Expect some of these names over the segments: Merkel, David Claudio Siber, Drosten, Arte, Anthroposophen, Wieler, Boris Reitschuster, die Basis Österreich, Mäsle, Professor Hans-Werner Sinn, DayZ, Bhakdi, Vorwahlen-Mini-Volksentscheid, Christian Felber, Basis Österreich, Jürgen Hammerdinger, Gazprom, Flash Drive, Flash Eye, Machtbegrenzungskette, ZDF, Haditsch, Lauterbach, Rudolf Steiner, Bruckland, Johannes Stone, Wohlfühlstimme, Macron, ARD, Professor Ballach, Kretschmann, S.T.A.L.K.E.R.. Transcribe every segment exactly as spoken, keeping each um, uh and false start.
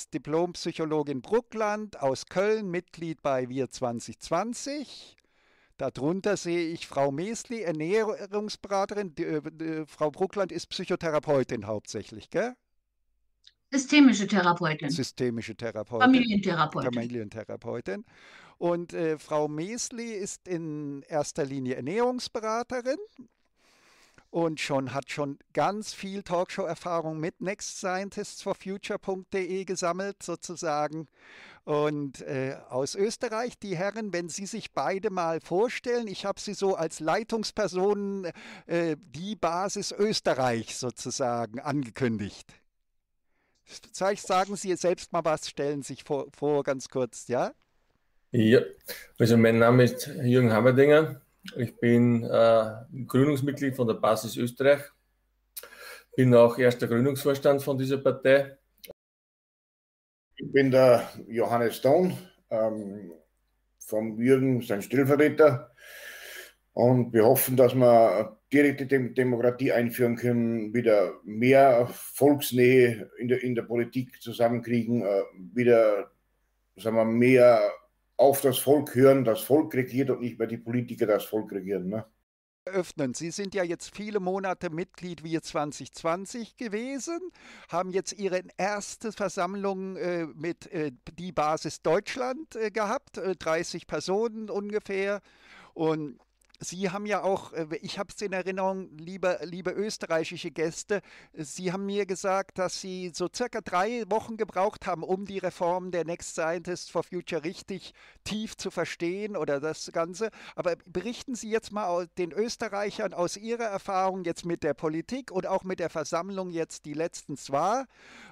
jetzt Diplompsychologin Bruckland aus Köln, Mitglied bei W I R zwanzig zwanzig. Darunter sehe ich Frau Mäsle, Ernährungsberaterin. Die, äh, Frau Bruckland ist Psychotherapeutin hauptsächlich, gell? Systemische Therapeutin. Systemische Therapeutin. Familientherapeutin. Familientherapeutin. Und äh, Frau Mäsle ist in erster Linie Ernährungsberaterin und schon, hat schon ganz viel Talkshow-Erfahrung mit next scientists for future punkt de gesammelt sozusagen. Und äh, aus Österreich, die Herren, wenn Sie sich beide mal vorstellen, ich habe Sie so als Leitungspersonen äh, die Basis Österreich sozusagen angekündigt. Vielleicht sagen Sie selbst mal was, stellen sich vor, vor ganz kurz, ja? Ja, also mein Name ist Jürgen Hammerdinger. Ich bin äh, Gründungsmitglied von der Basis Österreich, bin auch erster Gründungsvorstand von dieser Partei. Ich bin der Johannes Stone, ähm, vom Jürgen, sein Stellvertreter. Und wir hoffen, dass wir direkte Dem Demokratie einführen können, wieder mehr Volksnähe in der, in der Politik zusammenkriegen, äh, wieder, sagen wir, mehr auf das Volk hören, das Volk regiert und nicht mehr die Politiker das Volk regieren. Ne? Öffnen. Sie sind ja jetzt viele Monate Mitglied W I R zwanzig zwanzig gewesen, haben jetzt Ihre erste Versammlung äh, mit äh, die Basis Deutschland äh, gehabt, äh, dreißig Personen ungefähr. Und Sie haben ja auch, ich habe es in Erinnerung, liebe, liebe österreichische Gäste, Sie haben mir gesagt, dass Sie so circa drei Wochen gebraucht haben, um die Reform der Next Scientists for Future richtig tief zu verstehen oder das Ganze. Aber berichten Sie jetzt mal den Österreichern aus Ihrer Erfahrung jetzt mit der Politik und auch mit der Versammlung jetzt, die letztens war,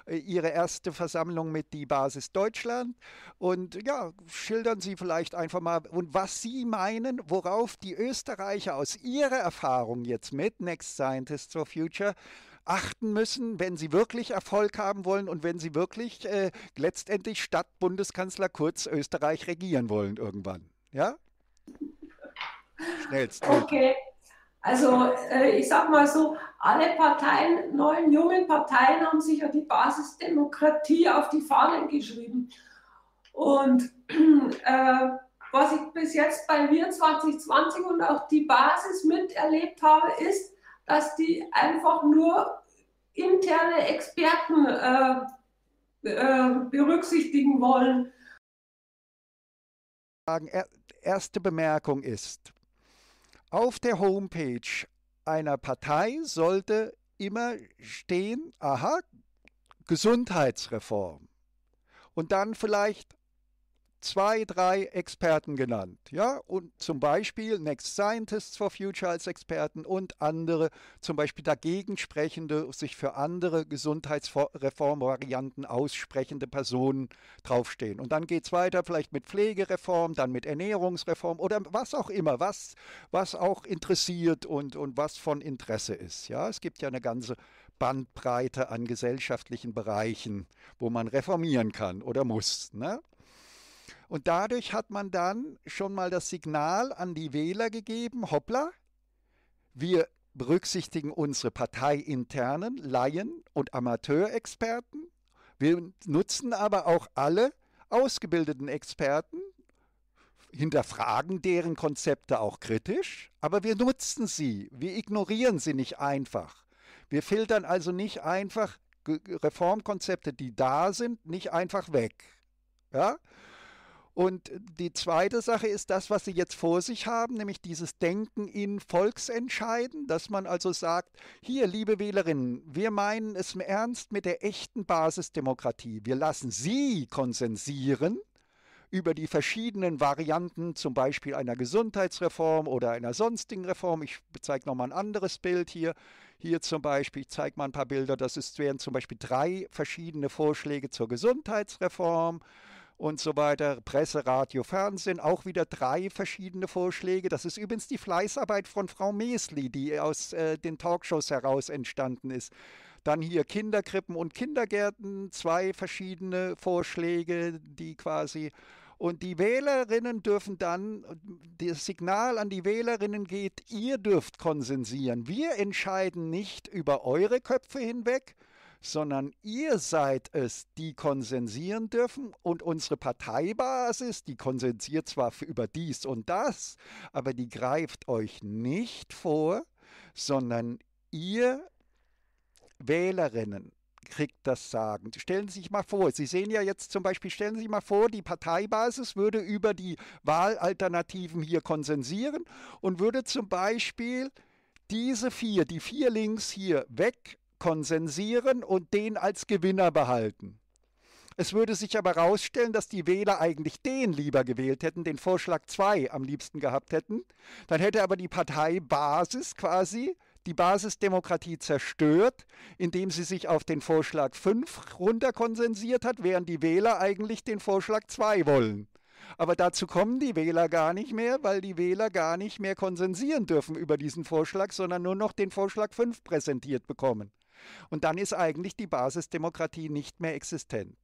Ihre erste Versammlung mit die Basis Deutschland. Und ja, schildern Sie vielleicht einfach mal, und was Sie meinen, worauf die Österreicher Österreicher aus ihrer Erfahrung jetzt mit Next Scientists for Future achten müssen, wenn sie wirklich Erfolg haben wollen und wenn sie wirklich äh, letztendlich statt Bundeskanzler Kurz Österreich regieren wollen irgendwann. Ja? Schnellst. Okay. Also äh, ich sag mal so, alle Parteien, neuen, jungen Parteien haben sich ja die Basisdemokratie auf die Fahnen geschrieben. Und äh, was ich bis jetzt bei W I R zwanzig zwanzig und auch die Basis miterlebt habe, ist, dass die einfach nur interne Experten äh, äh, berücksichtigen wollen. Erste Bemerkung ist, auf der Homepage einer Partei sollte immer stehen, aha, Gesundheitsreform und dann vielleicht zwei, drei Experten genannt, ja, und zum Beispiel Next Scientists for Future als Experten und andere, zum Beispiel dagegen sprechende, sich für andere Gesundheitsreformvarianten aussprechende Personen draufstehen. Und dann geht es weiter, vielleicht mit Pflegereform, dann mit Ernährungsreform oder was auch immer, was, was auch interessiert und, und was von Interesse ist, ja. Es gibt ja eine ganze Bandbreite an gesellschaftlichen Bereichen, wo man reformieren kann oder muss, ne? Und dadurch hat man dann schon mal das Signal an die Wähler gegeben, hoppla, wir berücksichtigen unsere parteiinternen Laien- und Amateurexperten, wir nutzen aber auch alle ausgebildeten Experten, hinterfragen deren Konzepte auch kritisch, aber wir nutzen sie, wir ignorieren sie nicht einfach. Wir filtern also nicht einfach Reformkonzepte, die da sind, nicht einfach weg. Ja? Und die zweite Sache ist das, was Sie jetzt vor sich haben, nämlich dieses Denken in Volksentscheiden, dass man also sagt, hier, liebe Wählerinnen, wir meinen es im Ernst mit der echten Basisdemokratie. Wir lassen Sie konsensieren über die verschiedenen Varianten, zum Beispiel einer Gesundheitsreform oder einer sonstigen Reform. Ich zeige nochmal ein anderes Bild hier. Hier zum Beispiel, ich zeige mal ein paar Bilder, das ist, wären zum Beispiel drei verschiedene Vorschläge zur Gesundheitsreform. Und so weiter, Presse, Radio, Fernsehen, auch wieder drei verschiedene Vorschläge. Das ist übrigens die Fleißarbeit von Frau Mäsle, die aus äh, den Talkshows heraus entstanden ist. Dann hier Kinderkrippen und Kindergärten, zwei verschiedene Vorschläge, die quasi... Und die Wählerinnen dürfen dann, das Signal an die Wählerinnen geht, ihr dürft konsensieren. Wir entscheiden nicht über eure Köpfe hinweg, sondern ihr seid es, die konsensieren dürfen, und unsere Parteibasis, die konsensiert zwar über dies und das, aber die greift euch nicht vor, sondern ihr Wählerinnen kriegt das Sagen. Stellen Sie sich mal vor, Sie sehen ja jetzt zum Beispiel, stellen Sie sich mal vor, die Parteibasis würde über die Wahlalternativen hier konsensieren und würde zum Beispiel diese vier, die vier links hier weg konsensieren und den als Gewinner behalten. Es würde sich aber herausstellen, dass die Wähler eigentlich den lieber gewählt hätten, den Vorschlag zwei am liebsten gehabt hätten. Dann hätte aber die Parteibasis quasi die Basisdemokratie zerstört, indem sie sich auf den Vorschlag fünf runter konsensiert hat, während die Wähler eigentlich den Vorschlag zwei wollen. Aber dazu kommen die Wähler gar nicht mehr, weil die Wähler gar nicht mehr konsensieren dürfen über diesen Vorschlag, sondern nur noch den Vorschlag fünf präsentiert bekommen. Und dann ist eigentlich die Basisdemokratie nicht mehr existent.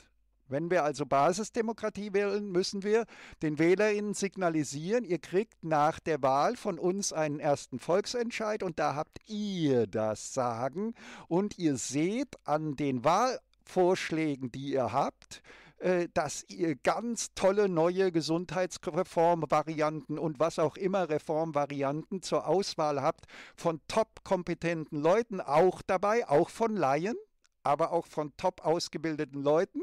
Wenn wir also Basisdemokratie wählen, müssen wir den WählerInnen signalisieren, ihr kriegt nach der Wahl von uns einen ersten Volksentscheid und da habt ihr das Sagen. Und ihr seht an den Wahlvorschlägen, die ihr habt, dass ihr ganz tolle neue Gesundheitsreformvarianten und was auch immer Reformvarianten zur Auswahl habt von top-kompetenten Leuten, auch dabei, auch von Laien, aber auch von top ausgebildeten Leuten.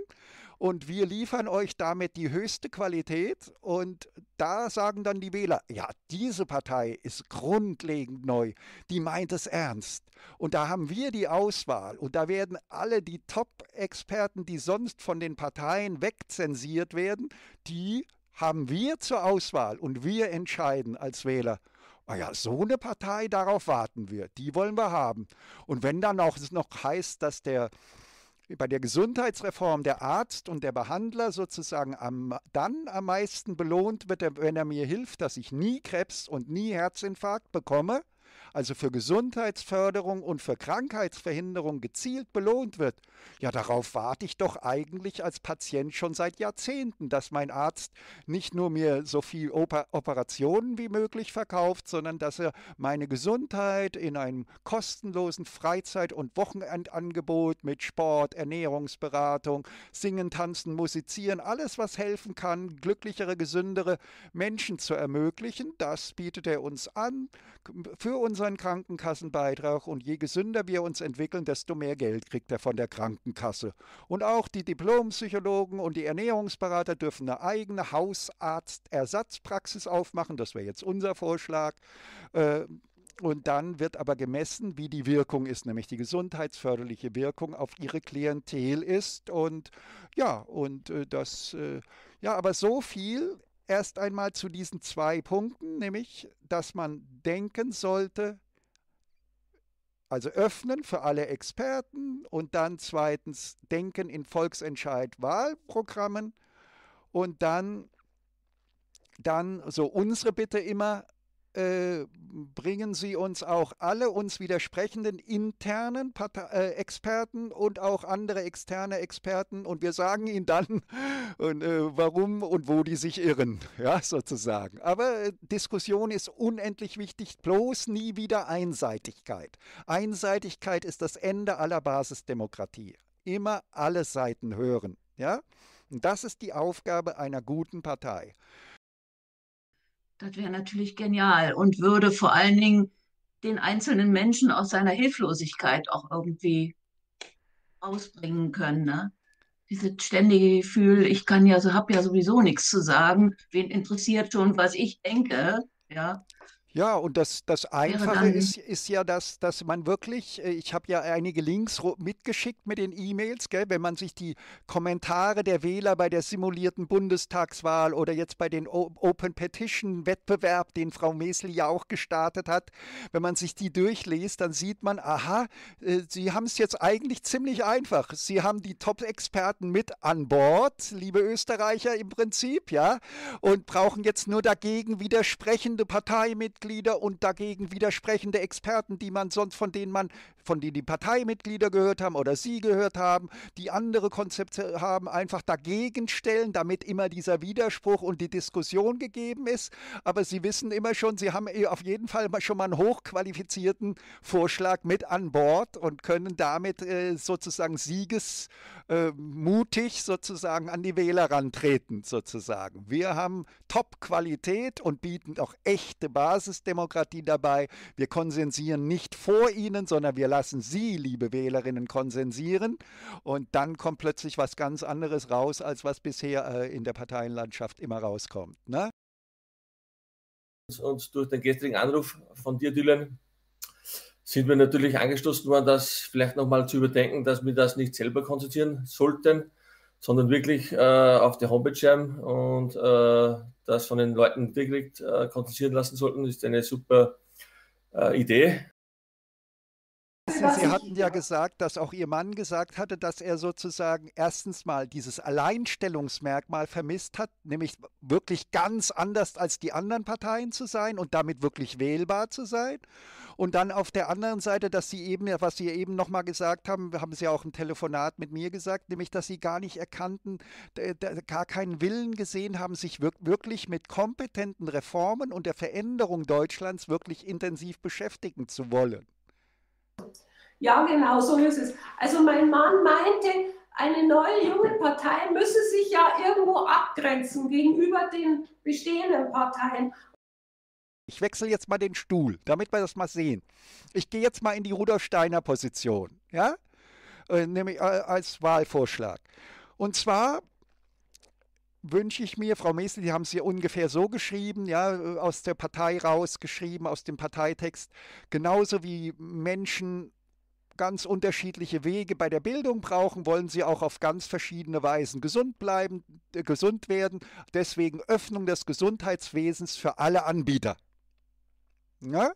Und wir liefern euch damit die höchste Qualität. Und da sagen dann die Wähler, ja, diese Partei ist grundlegend neu. Die meint es ernst. Und da haben wir die Auswahl. Und da werden alle die Top-Experten, die sonst von den Parteien wegzensiert werden, die haben wir zur Auswahl. Und wir entscheiden als Wähler. Ah ja, so eine Partei, darauf warten wir. Die wollen wir haben. Und wenn dann auch es noch heißt, dass der... bei der Gesundheitsreform der Arzt und der Behandler sozusagen am, dann am meisten belohnt wird, wenn er mir hilft, dass ich nie Krebs und nie Herzinfarkt bekomme, also für Gesundheitsförderung und für Krankheitsverhinderung gezielt belohnt wird. Ja, darauf warte ich doch eigentlich als Patient schon seit Jahrzehnten, dass mein Arzt nicht nur mir so viel Oper- Operationen wie möglich verkauft, sondern dass er meine Gesundheit in einem kostenlosen Freizeit- und Wochenendangebot mit Sport, Ernährungsberatung, Singen, Tanzen, Musizieren, alles, was helfen kann, glücklichere, gesündere Menschen zu ermöglichen, das bietet er uns an, für unseren Krankenkassenbeitrag, und je gesünder wir uns entwickeln, desto mehr Geld kriegt er von der Krankenkasse. Und auch die Diplompsychologen und die Ernährungsberater dürfen eine eigene Hausarztersatzpraxis aufmachen, das wäre jetzt unser Vorschlag. Äh, Und dann wird aber gemessen, wie die Wirkung ist, nämlich die gesundheitsförderliche Wirkung auf ihre Klientel ist. Und ja, und äh, das, äh, ja, aber so viel erst einmal zu diesen zwei Punkten, nämlich, dass man denken sollte, also öffnen für alle Experten, und dann zweitens denken in Volksentscheid-Wahlprogrammen, und dann, dann so unsere Bitte immer, bringen Sie uns auch alle uns widersprechenden internen Partei äh, Experten und auch andere externe Experten, und wir sagen Ihnen dann, und, äh, warum und wo die sich irren, ja, sozusagen. Aber äh, Diskussion ist unendlich wichtig, bloß nie wieder Einseitigkeit. Einseitigkeit ist das Ende aller Basisdemokratie. Immer alle Seiten hören, ja? Und das ist die Aufgabe einer guten Partei. Das wäre natürlich genial und würde vor allen Dingen den einzelnen Menschen aus seiner Hilflosigkeit auch irgendwie ausbringen können. Ne? Dieses ständige Gefühl, ich kann ja, so habe ja sowieso nichts zu sagen. Wen interessiert schon, was ich denke? Ja. Ja, und das, das Einfache ist, ist ja, dass, dass man wirklich, ich habe ja einige Links mitgeschickt mit den E-Mails, gell, wenn man sich die Kommentare der Wähler bei der simulierten Bundestagswahl oder jetzt bei den Open Petition Wettbewerb, den Frau Mäsle ja auch gestartet hat, wenn man sich die durchliest, dann sieht man, aha, äh, sie haben es jetzt eigentlich ziemlich einfach. Sie haben die Top-Experten mit an Bord, liebe Österreicher im Prinzip, ja, und brauchen jetzt nur dagegen widersprechende Parteimitglieder und dagegen widersprechende Experten, die man sonst, von denen man von denen die Parteimitglieder gehört haben oder Sie gehört haben, die andere Konzepte haben, einfach dagegen stellen, damit immer dieser Widerspruch und die Diskussion gegeben ist. Aber Sie wissen immer schon, Sie haben auf jeden Fall schon mal einen hochqualifizierten Vorschlag mit an Bord und können damit äh, sozusagen siegesmutig äh, sozusagen an die Wähler rantreten sozusagen. Wir haben Top-Qualität und bieten auch echte Basisdemokratie dabei. Wir konsensieren nicht vor Ihnen, sondern wir lassen Sie, liebe Wählerinnen, konsensieren, und dann kommt plötzlich was ganz anderes raus, als was bisher äh, in der Parteienlandschaft immer rauskommt. Ne? Und durch den gestrigen Anruf von dir, Dylan, sind wir natürlich angestoßen worden, das vielleicht nochmal zu überdenken, dass wir das nicht selber konzentrieren sollten, sondern wirklich äh, auf die Homepage schreiben und äh, das von den Leuten direkt äh, konzentrieren lassen sollten. Das ist eine super äh, Idee. Sie hatten ja gesagt, dass auch Ihr Mann gesagt hatte, dass er sozusagen erstens mal dieses Alleinstellungsmerkmal vermisst hat, nämlich wirklich ganz anders als die anderen Parteien zu sein und damit wirklich wählbar zu sein. Und dann auf der anderen Seite, dass Sie eben, was Sie eben nochmal gesagt haben, haben Sie auch im Telefonat mit mir gesagt, nämlich, dass Sie gar nicht erkannten, gar keinen Willen gesehen haben, sich wirklich mit kompetenten Reformen und der Veränderung Deutschlands wirklich intensiv beschäftigen zu wollen. Ja, genau, so ist es. Also mein Mann meinte, eine neue junge Partei müsse sich ja irgendwo abgrenzen gegenüber den bestehenden Parteien. Ich wechsle jetzt mal den Stuhl, damit wir das mal sehen. Ich gehe jetzt mal in die Rudolf Steiner Position, ja? Nämlich als Wahlvorschlag. Und zwar wünsche ich mir, Frau Mäsle, die haben es hier ungefähr so geschrieben, ja, aus der Partei rausgeschrieben, aus dem Parteitext, genauso wie Menschen ganz unterschiedliche Wege bei der Bildung brauchen, wollen sie auch auf ganz verschiedene Weisen gesund bleiben, äh, gesund werden. Deswegen Öffnung des Gesundheitswesens für alle Anbieter. Ja?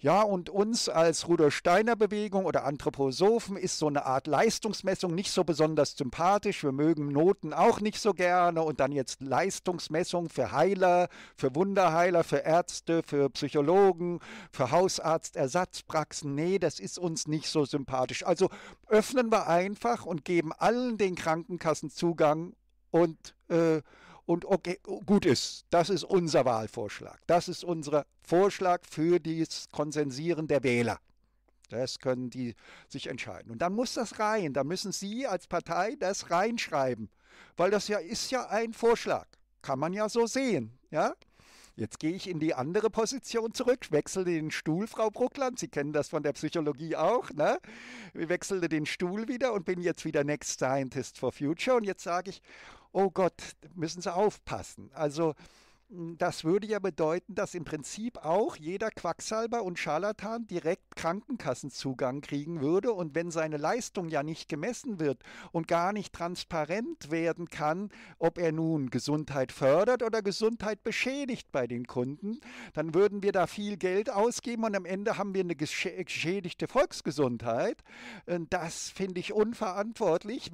Ja, und uns als Rudolf-Steiner-Bewegung oder Anthroposophen ist so eine Art Leistungsmessung nicht so besonders sympathisch. Wir mögen Noten auch nicht so gerne. Und dann jetzt Leistungsmessung für Heiler, für Wunderheiler, für Ärzte, für Psychologen, für Hausarztersatzpraxen. Nee, das ist uns nicht so sympathisch. Also öffnen wir einfach und geben allen den Krankenkassen Zugang und, äh, und okay, gut ist. Das ist unser Wahlvorschlag. Das ist unser Vorschlag für das Konsensieren der Wähler. Das können die sich entscheiden. Und dann muss das rein. Da müssen Sie als Partei das reinschreiben. Weil das ja ist ja ein Vorschlag. Kann man ja so sehen. Ja? Jetzt gehe ich in die andere Position zurück, wechsle den Stuhl, Frau Bruckland. Sie kennen das von der Psychologie auch, ne? Ich wechselte den Stuhl wieder und bin jetzt wieder Next Scientist for Future. Und jetzt sage ich, oh Gott, müssen Sie aufpassen. Also das würde ja bedeuten, dass im Prinzip auch jeder Quacksalber und Scharlatan direkt Krankenkassenzugang kriegen würde. Und wenn seine Leistung ja nicht gemessen wird und gar nicht transparent werden kann, ob er nun Gesundheit fördert oder Gesundheit beschädigt bei den Kunden, dann würden wir da viel Geld ausgeben und am Ende haben wir eine geschädigte Volksgesundheit. Das finde ich unverantwortlich.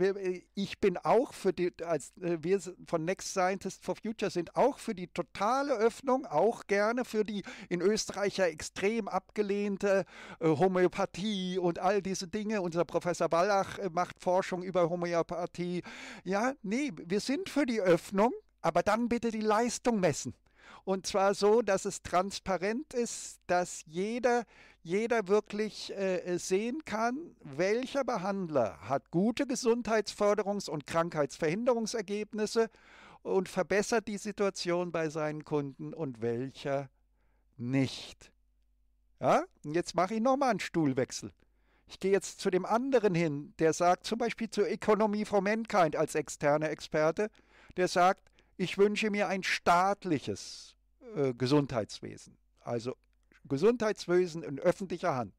Ich bin auch für die, als wir von Next Scientists for Future sind auch für die totale Öffnung, auch gerne für die in Österreich ja extrem abgelehnte äh, Homöopathie und all diese Dinge. Unser Professor Ballach äh, macht Forschung über Homöopathie. Ja, nee, wir sind für die Öffnung, aber dann bitte die Leistung messen. Und zwar so, dass es transparent ist, dass jeder, jeder wirklich äh, sehen kann, welcher Behandler hat gute Gesundheitsförderungs- und Krankheitsverhinderungsergebnisse und verbessert die Situation bei seinen Kunden und welcher nicht. Ja, und jetzt mache ich nochmal einen Stuhlwechsel. Ich gehe jetzt zu dem anderen hin, der sagt zum Beispiel zur Economy for Mankind als externer Experte, der sagt, ich wünsche mir ein staatliches äh, Gesundheitswesen. Also Gesundheitswesen in öffentlicher Hand.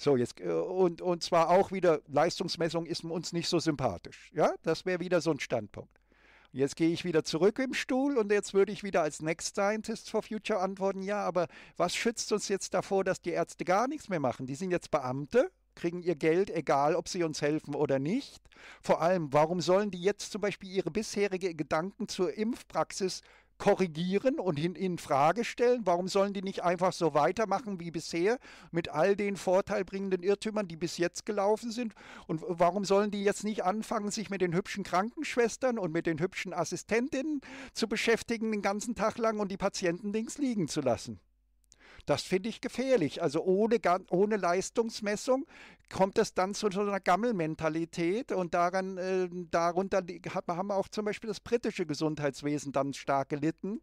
So, jetzt, und, und zwar auch wieder, Leistungsmessung ist uns nicht so sympathisch. Ja, das wäre wieder so ein Standpunkt. Jetzt gehe ich wieder zurück im Stuhl und jetzt würde ich wieder als Next Scientists for Future antworten, ja, aber was schützt uns jetzt davor, dass die Ärzte gar nichts mehr machen? Die sind jetzt Beamte, kriegen ihr Geld, egal ob sie uns helfen oder nicht. Vor allem, warum sollen die jetzt zum Beispiel ihre bisherige Gedanken zur Impfpraxis korrigieren und in, in Frage stellen? Warum sollen die nicht einfach so weitermachen wie bisher mit all den vorteilbringenden Irrtümern, die bis jetzt gelaufen sind? Und warum sollen die jetzt nicht anfangen, sich mit den hübschen Krankenschwestern und mit den hübschen Assistentinnen zu beschäftigen den ganzen Tag lang und die Patienten links liegen zu lassen? Das finde ich gefährlich. Also ohne, ohne Leistungsmessung kommt es dann zu so einer Gammelmentalität und daran, äh, darunter haben auch zum Beispiel das britische Gesundheitswesen dann stark gelitten.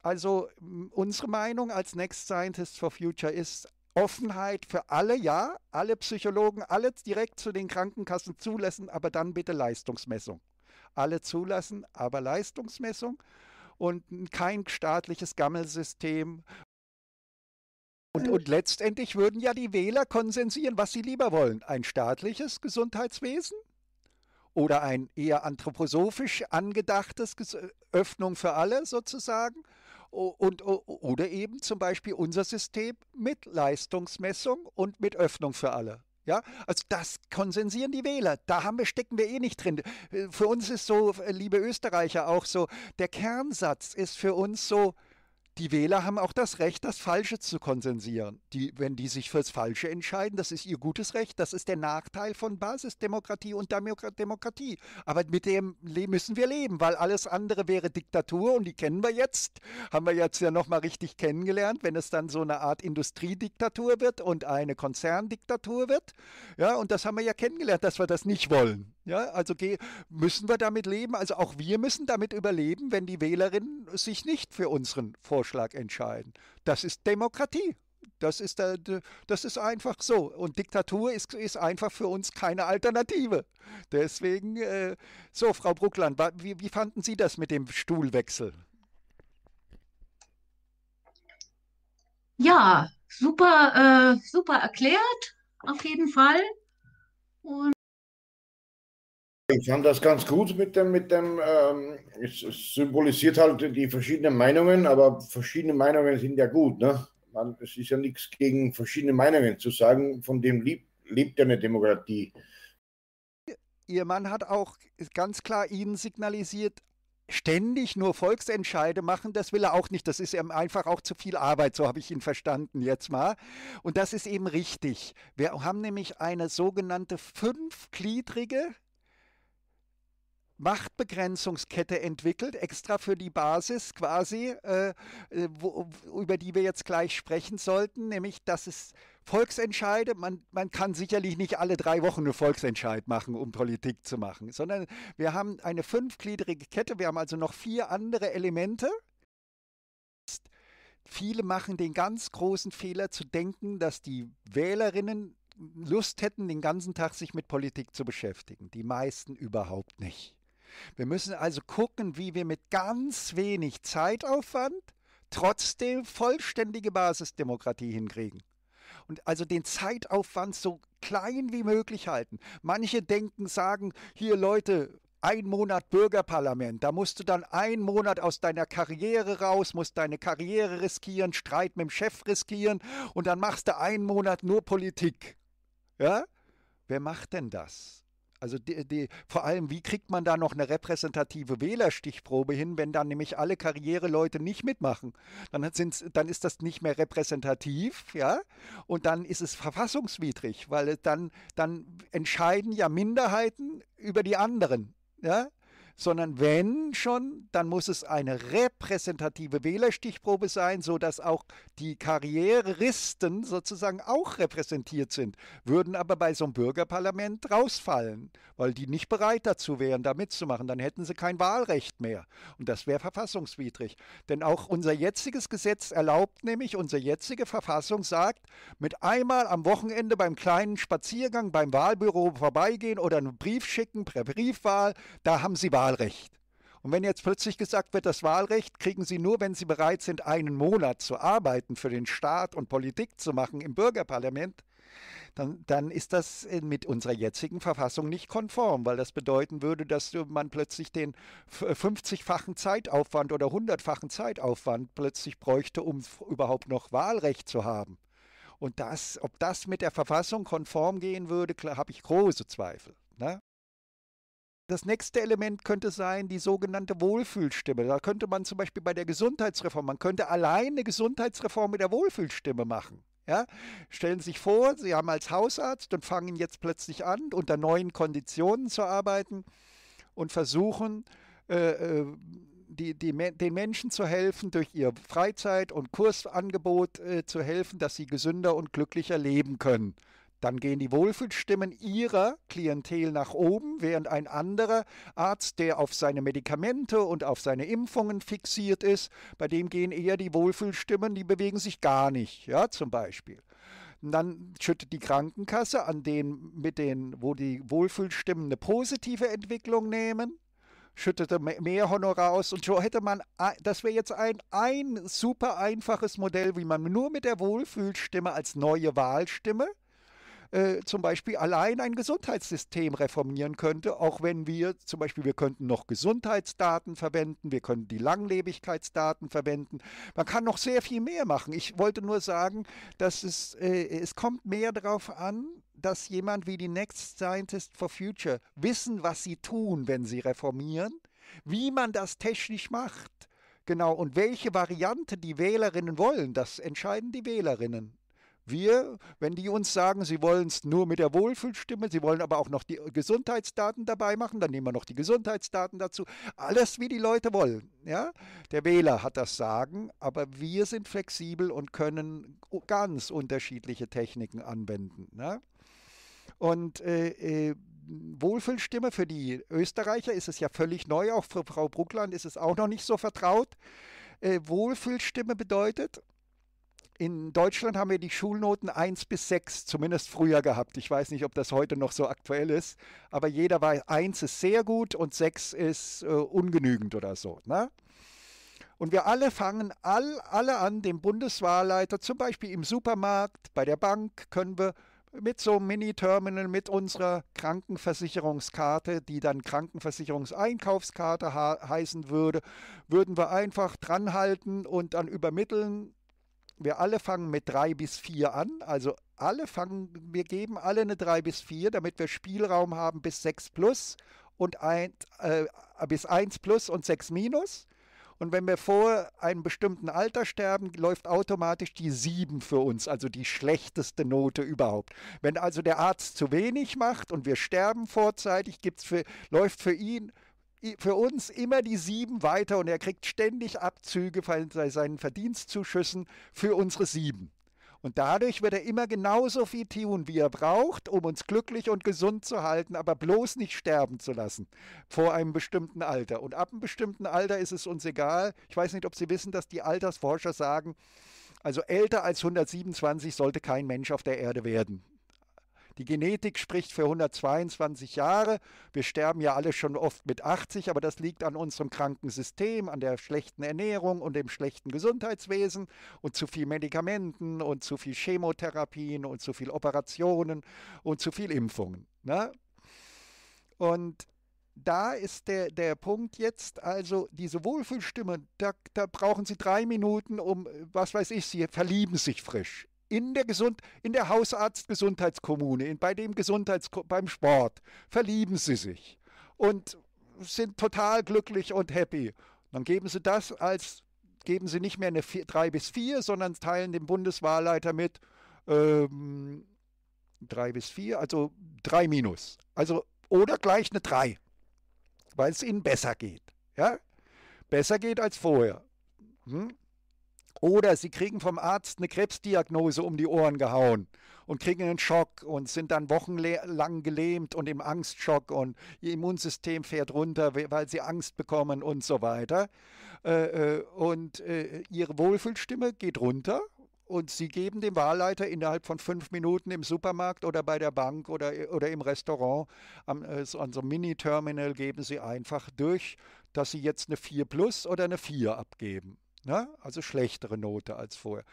Also unsere Meinung als Next Scientists for Future ist Offenheit für alle, ja, alle Psychologen, alle direkt zu den Krankenkassen zulassen, aber dann bitte Leistungsmessung. Alle zulassen, aber Leistungsmessung und kein staatliches Gammelsystem. Und, und letztendlich würden ja die Wähler konsensieren, was sie lieber wollen. Ein staatliches Gesundheitswesen oder ein eher anthroposophisch angedachtes Ges- Öffnung für alle sozusagen. Und, oder eben zum Beispiel unser System mit Leistungsmessung und mit Öffnung für alle. Ja, also das konsensieren die Wähler, da haben wir, stecken wir eh nicht drin. Für uns ist so, liebe Österreicher, auch so, der Kernsatz ist für uns so, die Wähler haben auch das Recht, das Falsche zu konsensieren. Die, wenn die sich fürs Falsche entscheiden, das ist ihr gutes Recht. Das ist der Nachteil von Basisdemokratie und Demokratie. Aber mit dem müssen wir leben, weil alles andere wäre Diktatur und die kennen wir jetzt. Haben wir jetzt ja nochmal richtig kennengelernt, wenn es dann so eine Art Industriediktatur wird und eine Konzerndiktatur wird. Ja, und das haben wir ja kennengelernt, dass wir das nicht wollen. Ja, also müssen wir damit leben, also auch wir müssen damit überleben, wenn die Wählerinnen sich nicht für unseren Vorschlag entscheiden. Das ist Demokratie, das ist, das ist einfach so und Diktatur ist, ist einfach für uns keine Alternative. Deswegen, äh, so Frau Bruckland, wie, wie fanden Sie das mit dem Stuhlwechsel? Ja, super, äh, super erklärt, auf jeden Fall. Und ich fand das ganz gut mit dem, mit dem ähm, es, es symbolisiert halt die verschiedenen Meinungen, aber verschiedene Meinungen sind ja gut, ne? Man, es ist ja nichts gegen verschiedene Meinungen zu sagen, von dem lieb, lebt ja eine Demokratie. Ihr Mann hat auch ganz klar Ihnen signalisiert, ständig nur Volksentscheide machen, das will er auch nicht. Das ist ihm einfach auch zu viel Arbeit, so habe ich ihn verstanden jetzt mal. Und das ist eben richtig. Wir haben nämlich eine sogenannte fünfgliedrige Machtbegrenzungskette entwickelt, extra für die Basis quasi, äh, wo, über die wir jetzt gleich sprechen sollten, nämlich, dass es Volksentscheide, man, man kann sicherlich nicht alle drei Wochen einen Volksentscheid machen, um Politik zu machen, sondern wir haben eine fünfgliedrige Kette, wir haben also noch vier andere Elemente. Viele machen den ganz großen Fehler zu denken, dass die Wählerinnen Lust hätten, den ganzen Tag sich mit Politik zu beschäftigen. Die meisten überhaupt nicht. Wir müssen also gucken, wie wir mit ganz wenig Zeitaufwand trotzdem vollständige Basisdemokratie hinkriegen. Und also den Zeitaufwand so klein wie möglich halten. Manche denken, sagen, hier Leute, ein Monat Bürgerparlament, da musst du dann einen Monat aus deiner Karriere raus, musst deine Karriere riskieren, Streit mit dem Chef riskieren und dann machst du einen Monat nur Politik. Ja? Wer macht denn das? Also die, die, vor allem, wie kriegt man da noch eine repräsentative Wählerstichprobe hin, wenn dann nämlich alle Karriereleute nicht mitmachen? Dann, sind's, dann ist das nicht mehr repräsentativ, ja? Und dann ist es verfassungswidrig, weil dann, dann entscheiden ja Minderheiten über die anderen, ja? Sondern wenn schon, dann muss es eine repräsentative Wählerstichprobe sein, sodass auch die Karrieristen sozusagen auch repräsentiert sind, würden aber bei so einem Bürgerparlament rausfallen, weil die nicht bereit dazu wären, da mitzumachen. Dann hätten sie kein Wahlrecht mehr. Und das wäre verfassungswidrig. Denn auch unser jetziges Gesetz erlaubt nämlich, unsere jetzige Verfassung sagt, mit einmal am Wochenende beim kleinen Spaziergang beim Wahlbüro vorbeigehen oder einen Brief schicken, per Briefwahl, da haben sie Wahl. Wahlrecht. Und wenn jetzt plötzlich gesagt wird, das Wahlrecht kriegen Sie nur, wenn Sie bereit sind, einen Monat zu arbeiten, für den Staat und Politik zu machen im Bürgerparlament, dann, dann ist das mit unserer jetzigen Verfassung nicht konform, weil das bedeuten würde, dass man plötzlich den fünfzigfachen Zeitaufwand oder hundertfachen Zeitaufwand plötzlich bräuchte, um überhaupt noch Wahlrecht zu haben. Und das, ob das mit der Verfassung konform gehen würde, habe ich große Zweifel, ne? Das nächste Element könnte sein, die sogenannte Wohlfühlstimme. Da könnte man zum Beispiel bei der Gesundheitsreform, man könnte allein eine Gesundheitsreform mit der Wohlfühlstimme machen. Ja? Stellen Sie sich vor, Sie haben als Hausarzt und fangen jetzt plötzlich an, unter neuen Konditionen zu arbeiten und versuchen, äh, äh, Die, die, den Menschen zu helfen, durch ihr Freizeit- und Kursangebot äh, zu helfen, dass sie gesünder und glücklicher leben können. Dann gehen die Wohlfühlstimmen ihrer Klientel nach oben, während ein anderer Arzt, der auf seine Medikamente und auf seine Impfungen fixiert ist, bei dem gehen eher die Wohlfühlstimmen, die bewegen sich gar nicht, ja, zum Beispiel. Und dann schüttet die Krankenkasse an den, mit den, wo die Wohlfühlstimmen eine positive Entwicklung nehmen, schüttete mehr Honorar aus und so hätte man, das wäre jetzt ein, ein super einfaches Modell, wie man nur mit der Wohlfühlstimme als neue Wahlstimme äh, zum Beispiel allein ein Gesundheitssystem reformieren könnte, auch wenn wir zum Beispiel, wir könnten noch Gesundheitsdaten verwenden, wir können die Langlebigkeitsdaten verwenden, man kann noch sehr viel mehr machen. Ich wollte nur sagen, dass es, äh, es kommt mehr darauf an, dass jemand wie die Next Scientists for Future wissen, was sie tun, wenn sie reformieren, wie man das technisch macht. Genau, und welche Variante die Wählerinnen wollen, das entscheiden die Wählerinnen. Wir, wenn die uns sagen, sie wollen es nur mit der Wohlfühlstimme, sie wollen aber auch noch die Gesundheitsdaten dabei machen, dann nehmen wir noch die Gesundheitsdaten dazu. Alles, wie die Leute wollen. Ja? Der Wähler hat das Sagen, aber wir sind flexibel und können ganz unterschiedliche Techniken anwenden. Ne? Und äh, äh, Wohlfühlstimme für die Österreicher ist es ja völlig neu, auch für Frau Bruckland ist es auch noch nicht so vertraut. Äh, Wohlfühlstimme bedeutet... In Deutschland haben wir die Schulnoten eins bis sechs, zumindest früher gehabt. Ich weiß nicht, ob das heute noch so aktuell ist, aber jeder weiß, eins ist sehr gut und sechs ist äh, ungenügend oder so. Ne? Und wir alle fangen all, alle an, dem Bundeswahlleiter, zum Beispiel im Supermarkt, bei der Bank, können wir mit so einem Mini-Terminal, mit unserer Krankenversicherungskarte, die dann Krankenversicherungseinkaufskarte heißen würde, würden wir einfach dranhalten und dann übermitteln. Wir alle fangen mit drei bis vier an, also alle fangen, wir geben alle eine drei bis vier, damit wir Spielraum haben bis sechs plus und ein, äh, bis eins plus und sechs minus. Und wenn wir vor einem bestimmten Alter sterben, läuft automatisch die sieben für uns, also die schlechteste Note überhaupt. Wenn also der Arzt zu wenig macht und wir sterben vorzeitig, gibt's für, läuft für ihn... für uns immer die sieben weiter und er kriegt ständig Abzüge von seinen Verdienstzuschüssen für unsere sieben. Und dadurch wird er immer genauso viel tun, wie er braucht, um uns glücklich und gesund zu halten, aber bloß nicht sterben zu lassen vor einem bestimmten Alter. Und ab einem bestimmten Alter ist es uns egal. Ich weiß nicht, ob Sie wissen, dass die Altersforscher sagen, also älter als hundertsiebenundzwanzig sollte kein Mensch auf der Erde werden. Die Genetik spricht für hundertzweiundzwanzig Jahre. Wir sterben ja alle schon oft mit achtzig, aber das liegt an unserem kranken System, an der schlechten Ernährung und dem schlechten Gesundheitswesen und zu viel Medikamenten und zu viel Chemotherapien und zu viel Operationen und zu viel Impfungen. Ne? Und da ist der, der Punkt jetzt, also diese Wohlfühlstimme, da, da brauchen Sie drei Minuten, um, was weiß ich, Sie verlieben sich frisch. In der, Gesund in der Hausarzt-Gesundheitskommune, bei dem Gesundheits beim Sport, verlieben sie sich und sind total glücklich und happy. Dann geben sie das als, geben sie nicht mehr eine drei bis vier, sondern teilen dem Bundeswahlleiter mit ähm, drei bis vier, also drei minus. Also, oder gleich eine drei, weil es ihnen besser geht. Ja? Besser geht als vorher. Hm? Oder sie kriegen vom Arzt eine Krebsdiagnose um die Ohren gehauen und kriegen einen Schock und sind dann wochenlang gelähmt und im Angstschock und ihr Immunsystem fährt runter, weil sie Angst bekommen und so weiter. Und ihre Wohlfühlstimme geht runter und sie geben dem Wahlleiter innerhalb von fünf Minuten im Supermarkt oder bei der Bank oder, oder im Restaurant an so einem Mini-Terminal geben sie einfach durch, dass sie jetzt eine vier plus oder eine vier abgeben. Ne? Also schlechtere Note als vorher.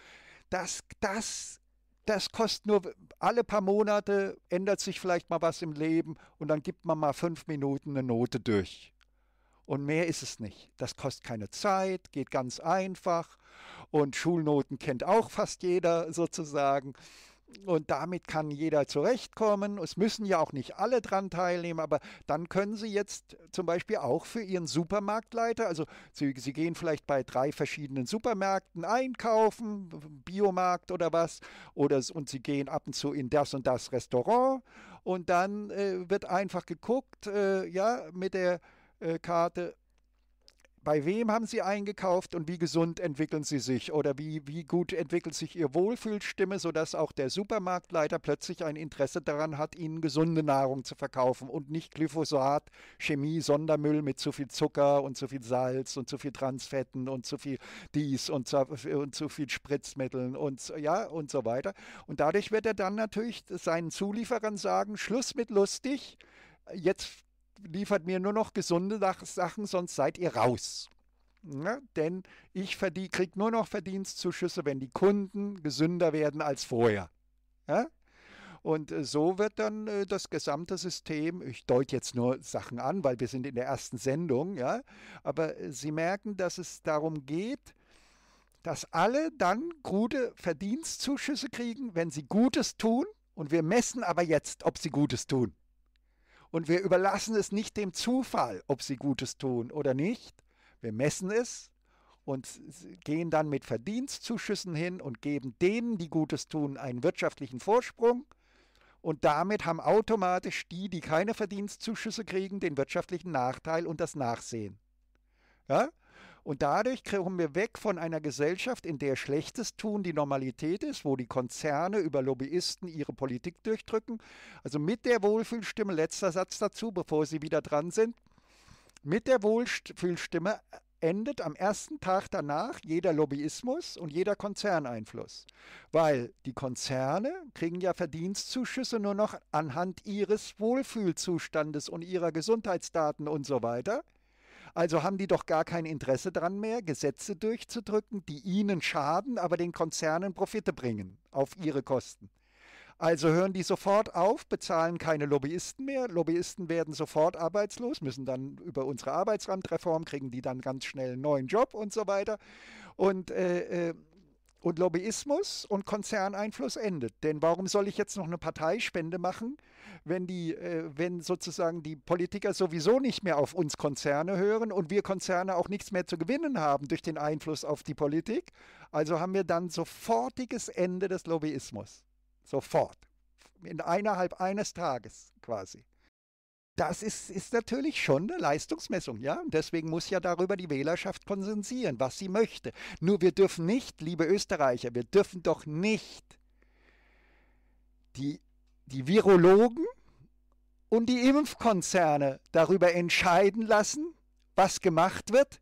Das, das, das kostet nur, alle paar Monate ändert sich vielleicht mal was im Leben und dann gibt man mal fünf Minuten eine Note durch. Und mehr ist es nicht. Das kostet keine Zeit, geht ganz einfach und Schulnoten kennt auch fast jeder sozusagen. Und damit kann jeder zurechtkommen. Es müssen ja auch nicht alle dran teilnehmen, aber dann können Sie jetzt zum Beispiel auch für Ihren Supermarktleiter, also Sie, Sie gehen vielleicht bei drei verschiedenen Supermärkten einkaufen, Biomarkt oder was, oder und Sie gehen ab und zu in das und das Restaurant und dann äh, wird einfach geguckt, äh, ja, mit der äh, Karte, bei wem haben Sie eingekauft und wie gesund entwickeln Sie sich oder wie, wie gut entwickelt sich Ihr Wohlfühlstimme, sodass auch der Supermarktleiter plötzlich ein Interesse daran hat, Ihnen gesunde Nahrung zu verkaufen und nicht Glyphosat, Chemie, Sondermüll mit zu viel Zucker und zu viel Salz und zu viel Transfetten und zu viel dies und zu, und zu viel Spritzmitteln und, ja, und so weiter. Und dadurch wird er dann natürlich seinen Zulieferern sagen, Schluss mit lustig, jetzt liefert mir nur noch gesunde Sachen, sonst seid ihr raus. Ja, denn ich kriege nur noch Verdienstzuschüsse, wenn die Kunden gesünder werden als vorher. Ja? Und so wird dann äh, das gesamte System, ich deute jetzt nur Sachen an, weil wir sind in der ersten Sendung, ja? Aber äh, Sie merken, dass es darum geht, dass alle dann gute Verdienstzuschüsse kriegen, wenn sie Gutes tun. Und wir messen aber jetzt, ob sie Gutes tun. Und wir überlassen es nicht dem Zufall, ob sie Gutes tun oder nicht. Wir messen es und gehen dann mit Verdienstzuschüssen hin und geben denen, die Gutes tun, einen wirtschaftlichen Vorsprung. Und damit haben automatisch die, die keine Verdienstzuschüsse kriegen, den wirtschaftlichen Nachteil und das Nachsehen. Ja? Und dadurch kommen wir weg von einer Gesellschaft, in der schlechtes Tun die Normalität ist, wo die Konzerne über Lobbyisten ihre Politik durchdrücken. Also mit der Wohlfühlstimme, letzter Satz dazu, bevor Sie wieder dran sind, mit der Wohlfühlstimme endet am ersten Tag danach jeder Lobbyismus und jeder Konzerneinfluss. Weil die Konzerne kriegen ja Verdienstzuschüsse nur noch anhand ihres Wohlfühlzustandes und ihrer Gesundheitsdaten und so weiter. Also haben die doch gar kein Interesse daran mehr, Gesetze durchzudrücken, die ihnen schaden, aber den Konzernen Profite bringen, auf ihre Kosten. Also hören die sofort auf, bezahlen keine Lobbyisten mehr, Lobbyisten werden sofort arbeitslos, müssen dann über unsere Arbeitsrandreform, kriegen die dann ganz schnell einen neuen Job und so weiter. Und, äh, äh, und Lobbyismus und Konzerneinfluss endet. Denn warum soll ich jetzt noch eine Parteispende machen, wenn die, äh, wenn sozusagen die Politiker sowieso nicht mehr auf uns Konzerne hören und wir Konzerne auch nichts mehr zu gewinnen haben durch den Einfluss auf die Politik? Also haben wir dann sofortiges Ende des Lobbyismus. Sofort. In innerhalb eines Tages quasi. Das ist, ist natürlich schon eine Leistungsmessung, ja? Und deswegen muss ja darüber die Wählerschaft konsensieren, was sie möchte. Nur wir dürfen nicht, liebe Österreicher, wir dürfen doch nicht die, die Virologen und die Impfkonzerne darüber entscheiden lassen, was gemacht wird,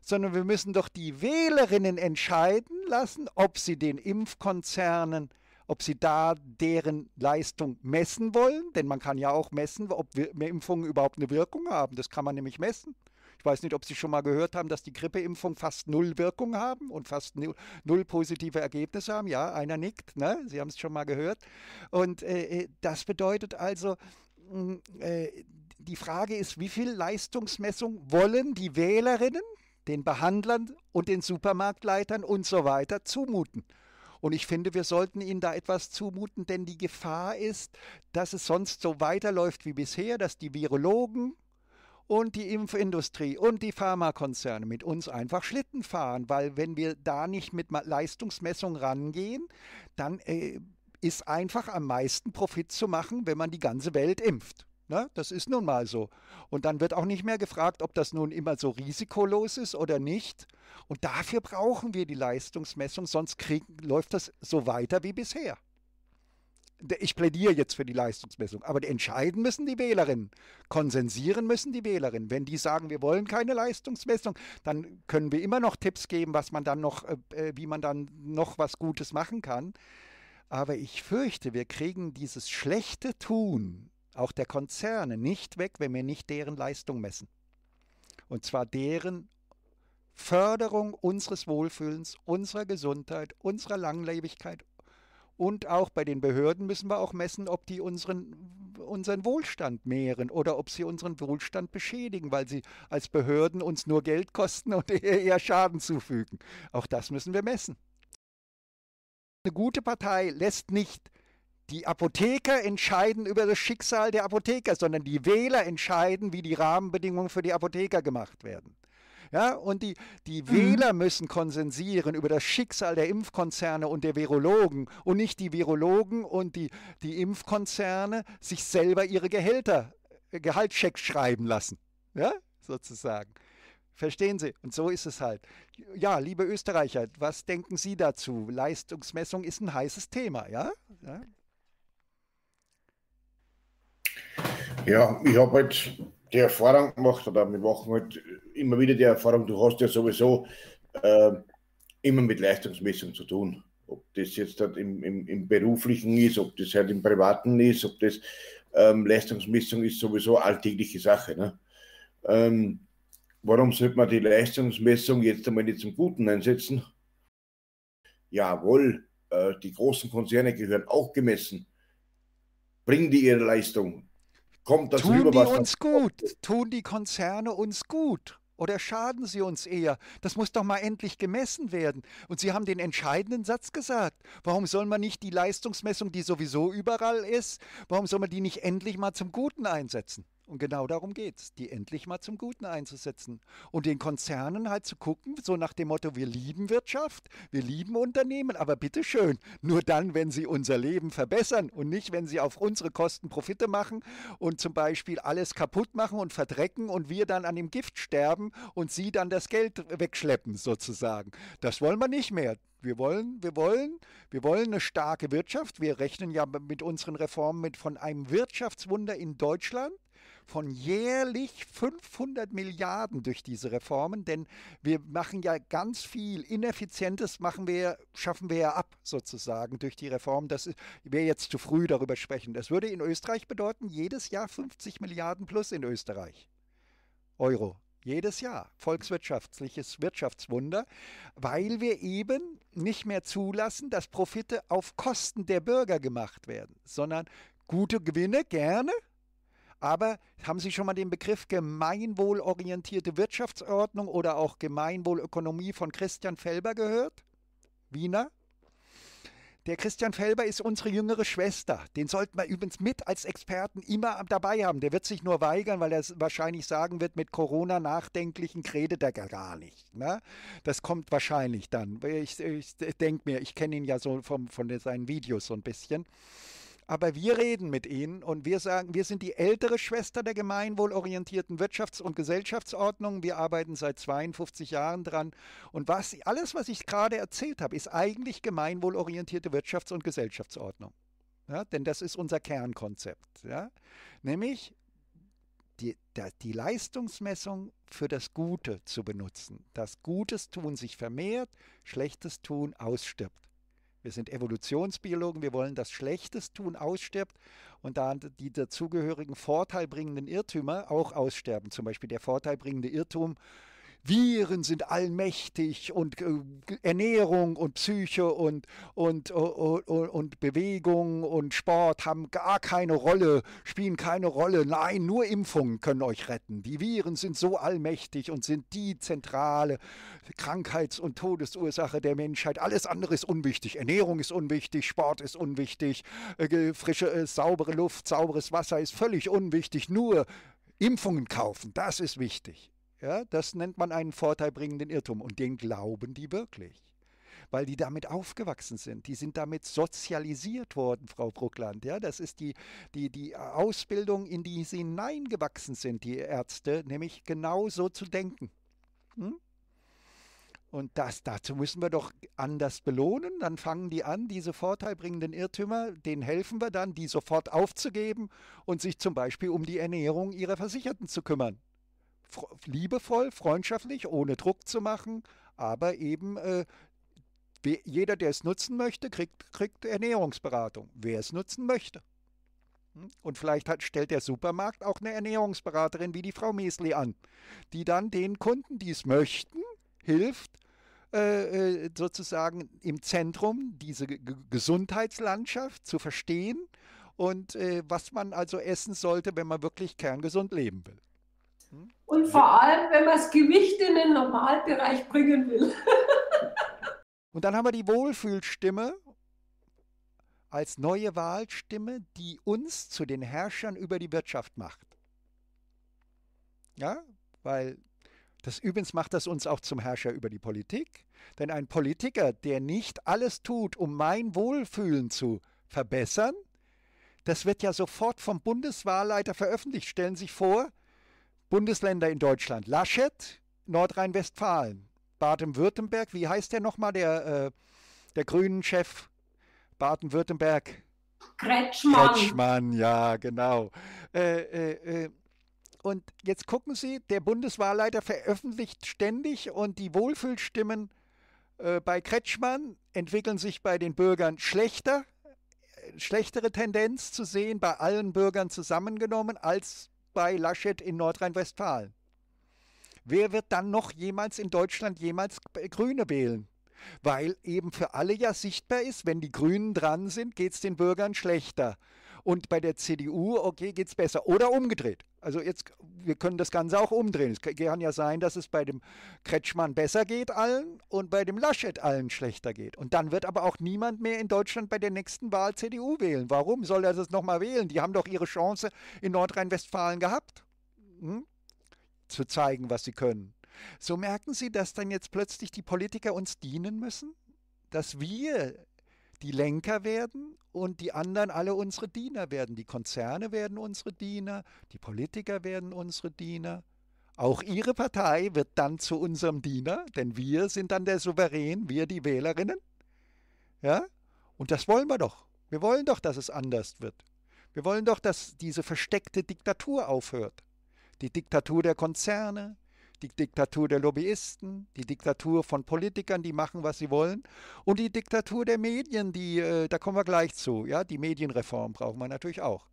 sondern wir müssen doch die Wählerinnen entscheiden lassen, ob sie den Impfkonzernen ob sie da deren Leistung messen wollen, denn man kann ja auch messen, ob Impfungen überhaupt eine Wirkung haben. Das kann man nämlich messen. Ich weiß nicht, ob Sie schon mal gehört haben, dass die Grippeimpfung fast null Wirkung haben und fast null positive Ergebnisse haben. Ja, einer nickt, ne? Sie haben es schon mal gehört. Und äh, das bedeutet also, äh, die Frage ist, wie viel Leistungsmessung wollen die Wählerinnen, den Behandlern und den Supermarktleitern und so weiter zumuten? Und ich finde, wir sollten ihnen da etwas zumuten, denn die Gefahr ist, dass es sonst so weiterläuft wie bisher, dass die Virologen und die Impfindustrie und die Pharmakonzerne mit uns einfach Schlitten fahren. Weil wenn wir da nicht mit Leistungsmessung rangehen, dann äh, ist einfach am meisten Profit zu machen, wenn man die ganze Welt impft. Na, das ist nun mal so. Und dann wird auch nicht mehr gefragt, ob das nun immer so risikolos ist oder nicht. Und dafür brauchen wir die Leistungsmessung, sonst kriegen, läuft das so weiter wie bisher. Ich plädiere jetzt für die Leistungsmessung, aber entscheiden müssen die Wählerinnen, konsensieren müssen die Wählerinnen. Wenn die sagen, wir wollen keine Leistungsmessung, dann können wir immer noch Tipps geben, was man dann noch, äh, wie man dann noch was Gutes machen kann. Aber ich fürchte, wir kriegen dieses schlechte Tun auch der Konzerne nicht weg, wenn wir nicht deren Leistung messen. Und zwar deren Förderung unseres Wohlfühlens, unserer Gesundheit, unserer Langlebigkeit. Und auch bei den Behörden müssen wir auch messen, ob die unseren, unseren Wohlstand mehren oder ob sie unseren Wohlstand beschädigen, weil sie als Behörden uns nur Geld kosten und eher Schaden zufügen. Auch das müssen wir messen. Eine gute Partei lässt nicht die Apotheker entscheiden über das Schicksal der Apotheker, sondern die Wähler entscheiden, wie die Rahmenbedingungen für die Apotheker gemacht werden. Ja, und die, die mhm. Wähler müssen konsensieren über das Schicksal der Impfkonzerne und der Virologen und nicht die Virologen und die, die Impfkonzerne sich selber ihre Gehälter, Gehaltschecks schreiben lassen, ja, sozusagen. Verstehen Sie? Und so ist es halt. Ja, liebe Österreicher, was denken Sie dazu? Leistungsmessung ist ein heißes Thema, ja? Ja, ja, ich habe jetzt die Erfahrung gemacht, oder wir machen halt immer wieder die Erfahrung, du hast ja sowieso äh, immer mit Leistungsmessung zu tun. Ob das jetzt halt im, im, im Beruflichen ist, ob das halt im Privaten ist, ob das ähm, Leistungsmessung ist sowieso alltägliche Sache, ne? Ähm, Warum sollte man die Leistungsmessung jetzt einmal nicht zum Guten einsetzen? Jawohl, äh, die großen Konzerne gehören auch gemessen. Bringen die ihre Leistung? Kommt das tun rüber, die was uns gut? Tun die Konzerne uns gut? Oder schaden sie uns eher? Das muss doch mal endlich gemessen werden. Und Sie haben den entscheidenden Satz gesagt. Warum soll man nicht die Leistungsmessung, die sowieso überall ist, warum soll man die nicht endlich mal zum Guten einsetzen? Und genau darum geht es, die endlich mal zum Guten einzusetzen. Und den Konzernen halt zu gucken, so nach dem Motto, wir lieben Wirtschaft, wir lieben Unternehmen, aber bitteschön, nur dann, wenn sie unser Leben verbessern und nicht, wenn sie auf unsere Kosten Profite machen und zum Beispiel alles kaputt machen und verdrecken und wir dann an dem Gift sterben und sie dann das Geld wegschleppen sozusagen. Das wollen wir nicht mehr. Wir wollen, wir wollen, wir wollen eine starke Wirtschaft. Wir rechnen ja mit unseren Reformen mit von einem Wirtschaftswunder in Deutschland von jährlich fünfhundert Milliarden durch diese Reformen, denn wir machen ja ganz viel Ineffizientes, machen wir, schaffen wir ja ab sozusagen durch die Reformen. Das wäre jetzt zu früh, darüber sprechen. Das würde in Österreich bedeuten, jedes Jahr fünfzig Milliarden plus in Österreich Euro. Jedes Jahr volkswirtschaftliches Wirtschaftswunder, weil wir eben nicht mehr zulassen, dass Profite auf Kosten der Bürger gemacht werden, sondern gute Gewinne gerne. Aber haben Sie schon mal den Begriff gemeinwohlorientierte Wirtschaftsordnung oder auch Gemeinwohlökonomie von Christian Felber gehört? Wiener? Der Christian Felber ist unsere jüngere Schwester. Den sollten wir übrigens mit als Experten immer dabei haben. Der wird sich nur weigern, weil er wahrscheinlich sagen wird, mit Corona-Nachdenklichen redet er gar nicht. Ne? Das kommt wahrscheinlich dann. Ich, ich denke mir, ich kenne ihn ja so vom, von seinen Videos so ein bisschen. Aber wir reden mit ihnen und wir sagen, wir sind die ältere Schwester der gemeinwohlorientierten Wirtschafts- und Gesellschaftsordnung. Wir arbeiten seit zweiundfünfzig Jahren dran. Und was, alles, was ich gerade erzählt habe, ist eigentlich gemeinwohlorientierte Wirtschafts- und Gesellschaftsordnung. Ja, denn das ist unser Kernkonzept. Ja? Nämlich die, die Leistungsmessung für das Gute zu benutzen. Das Gutes tun sich vermehrt, Schlechtes tun ausstirbt. Wir sind Evolutionsbiologen, wir wollen, dass Schlechtes tun ausstirbt und dann die dazugehörigen vorteilbringenden Irrtümer auch aussterben. Zum Beispiel der vorteilbringende Irrtum, Viren sind allmächtig und äh, Ernährung und Psyche und, und, und, und, und Bewegung und Sport haben gar keine Rolle, spielen keine Rolle. Nein, nur Impfungen können euch retten. Die Viren sind so allmächtig und sind die zentrale Krankheits- und Todesursache der Menschheit. Alles andere ist unwichtig. Ernährung ist unwichtig, Sport ist unwichtig, äh, frische, äh, saubere Luft, sauberes Wasser ist völlig unwichtig. Nur Impfungen kaufen, das ist wichtig. Ja, das nennt man einen vorteilbringenden Irrtum und den glauben die wirklich, weil die damit aufgewachsen sind. Die sind damit sozialisiert worden, Frau Bruckland. Ja, das ist die, die, die Ausbildung, in die sie hineingewachsen sind, die Ärzte, nämlich genau so zu denken. Hm? Und das, dazu müssen wir doch anders belohnen. Dann fangen die an, diese vorteilbringenden Irrtümer, denen helfen wir dann, die sofort aufzugeben und sich zum Beispiel um die Ernährung ihrer Versicherten zu kümmern. Liebevoll, freundschaftlich, ohne Druck zu machen, aber eben äh, jeder, der es nutzen möchte, kriegt, kriegt Ernährungsberatung, wer es nutzen möchte. Und vielleicht hat, stellt der Supermarkt auch eine Ernährungsberaterin wie die Frau Mäsle an, die dann den Kunden, die es möchten, hilft, äh, sozusagen im Zentrum diese G Gesundheitslandschaft zu verstehen und äh, was man also essen sollte, wenn man wirklich kerngesund leben will. Und vor allem, wenn man das Gewicht in den Normalbereich bringen will. Und dann haben wir die Wohlfühlstimme. als neue Wahlstimme, die uns zu den Herrschern über die Wirtschaft macht. Ja, weil das übrigens macht das uns auch zum Herrscher über die Politik. Denn ein Politiker, der nicht alles tut, um mein Wohlfühlen zu verbessern, das wird ja sofort vom Bundeswahlleiter veröffentlicht. Stellen Sie sich vor, Bundesländer in Deutschland, Laschet, Nordrhein-Westfalen, Baden-Württemberg, wie heißt der nochmal, der, äh, der Grünen-Chef Baden-Württemberg? Kretschmann. Kretschmann, ja, genau. Äh, äh, äh. Und jetzt gucken Sie, der Bundeswahlleiter veröffentlicht ständig und die Wohlfühlstimmen äh, bei Kretschmann entwickeln sich bei den Bürgern schlechter, äh, schlechtere Tendenz zu sehen, bei allen Bürgern zusammengenommen, als bei Laschet in Nordrhein-Westfalen. Wer wird dann noch jemals in Deutschland jemals Grüne wählen? Weil eben für alle ja sichtbar ist, wenn die Grünen dran sind, geht es den Bürgern schlechter. Und bei der C D U, okay, geht es besser. Oder umgedreht. Also jetzt, wir können das Ganze auch umdrehen. Es kann ja sein, dass es bei dem Kretschmann besser geht allen und bei dem Laschet allen schlechter geht. Und dann wird aber auch niemand mehr in Deutschland bei der nächsten Wahl C D U wählen. Warum soll er das nochmal wählen? Die haben doch ihre Chance in Nordrhein-Westfalen gehabt, hm? zu zeigen, was sie können. So merken Sie, dass dann jetzt plötzlich die Politiker uns dienen müssen, dass wir die Lenker werden und die anderen alle unsere Diener werden. Die Konzerne werden unsere Diener, die Politiker werden unsere Diener. Auch Ihre Partei wird dann zu unserem Diener, denn wir sind dann der Souverän, wir die Wählerinnen. Ja? Und das wollen wir doch. Wir wollen doch, dass es anders wird. Wir wollen doch, dass diese versteckte Diktatur aufhört. Die Diktatur der Konzerne, die Diktatur der Lobbyisten, die Diktatur von Politikern, die machen, was sie wollen, und die Diktatur der Medien, die, äh, da kommen wir gleich zu, ja, die Medienreform brauchen wir natürlich auch.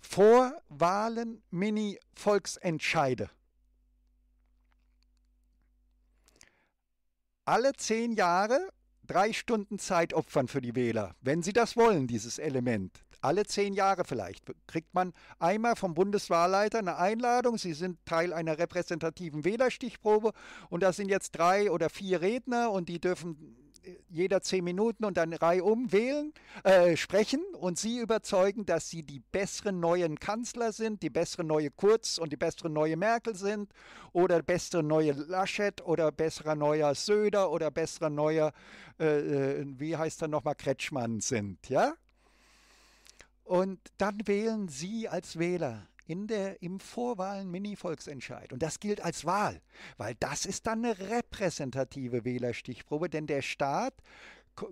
Vor Wahlen Mini-Volksentscheide. Alle zehn Jahre drei Stunden Zeit opfern für die Wähler, wenn sie das wollen, dieses Element. Alle zehn Jahre vielleicht kriegt man einmal vom Bundeswahlleiter eine Einladung. Sie sind Teil einer repräsentativen Wählerstichprobe und da sind jetzt drei oder vier Redner und die dürfen jeder zehn Minuten und dann reihum wählen, äh, sprechen und Sie überzeugen, dass Sie die besseren neuen Kanzler sind, die bessere neue Kurz und die bessere neue Merkel sind oder bessere neue Laschet oder besserer neuer Söder oder besserer neuer, äh, wie heißt er nochmal, Kretschmann sind, ja? Und dann wählen Sie als Wähler in der, im Vorwahlen-Mini-Volksentscheid. Und das gilt als Wahl, weil das ist dann eine repräsentative Wählerstichprobe, denn der Staat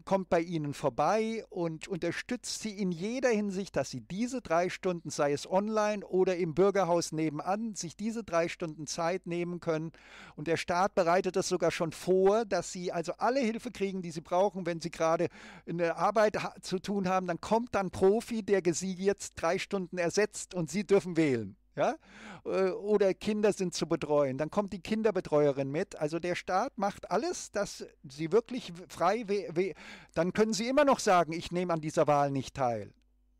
kommt bei Ihnen vorbei und unterstützt Sie in jeder Hinsicht, dass Sie diese drei Stunden, sei es online oder im Bürgerhaus nebenan, sich diese drei Stunden Zeit nehmen können. Und der Staat bereitet das sogar schon vor, dass Sie also alle Hilfe kriegen, die Sie brauchen. Wenn Sie gerade eine Arbeit zu tun haben, dann kommt dann Profi, der Sie jetzt drei Stunden ersetzt und Sie dürfen wählen. Ja? Oder Kinder sind zu betreuen, dann kommt die Kinderbetreuerin mit. Also der Staat macht alles, dass Sie wirklich frei wählen. Dann können Sie immer noch sagen, ich nehme an dieser Wahl nicht teil.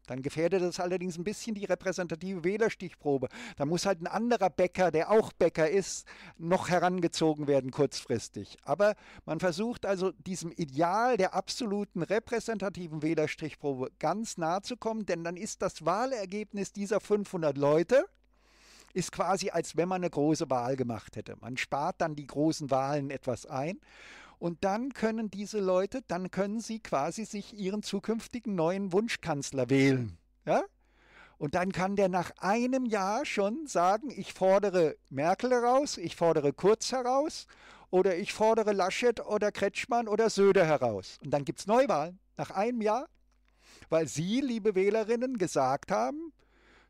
Dann gefährdet das allerdings ein bisschen die repräsentative Wählerstichprobe. Da muss halt ein anderer Bäcker, der auch Bäcker ist, noch herangezogen werden kurzfristig. Aber man versucht also diesem Ideal der absoluten repräsentativen Wählerstichprobe ganz nahe zu kommen, denn dann ist das Wahlergebnis dieser fünfhundert Leute ist quasi, als wenn man eine große Wahl gemacht hätte. Man spart dann die großen Wahlen etwas ein und dann können diese Leute, dann können sie quasi sich ihren zukünftigen neuen Wunschkanzler wählen. Ja? Und dann kann der nach einem Jahr schon sagen, ich fordere Merkel heraus, ich fordere Kurz heraus oder ich fordere Laschet oder Kretschmann oder Söder heraus. Und dann gibt es Neuwahlen nach einem Jahr, weil Sie, liebe Wählerinnen, gesagt haben,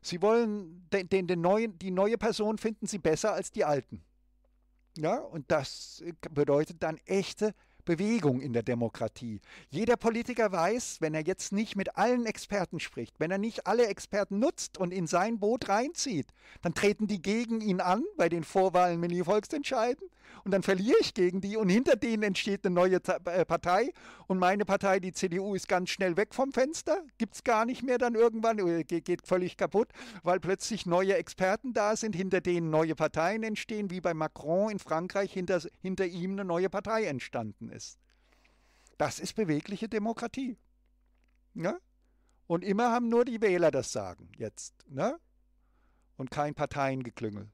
Sie wollen den, den, den neuen, die neue Person finden Sie besser als die alten. Ja, und das bedeutet dann echte Bewegung in der Demokratie. Jeder Politiker weiß, wenn er jetzt nicht mit allen Experten spricht, wenn er nicht alle Experten nutzt und in sein Boot reinzieht, dann treten die gegen ihn an bei den Vorwahlen Mini-Volksentscheiden und dann verliere ich gegen die und hinter denen entsteht eine neue Partei und meine Partei, die C D U, ist ganz schnell weg vom Fenster, gibt es gar nicht mehr dann irgendwann, geht völlig kaputt, weil plötzlich neue Experten da sind, hinter denen neue Parteien entstehen, wie bei Macron in Frankreich hinter, hinter ihm eine neue Partei entstanden ist. Das ist bewegliche Demokratie. Ne? Und immer haben nur die Wähler das Sagen jetzt. Ne? Und kein Parteiengeklüngel.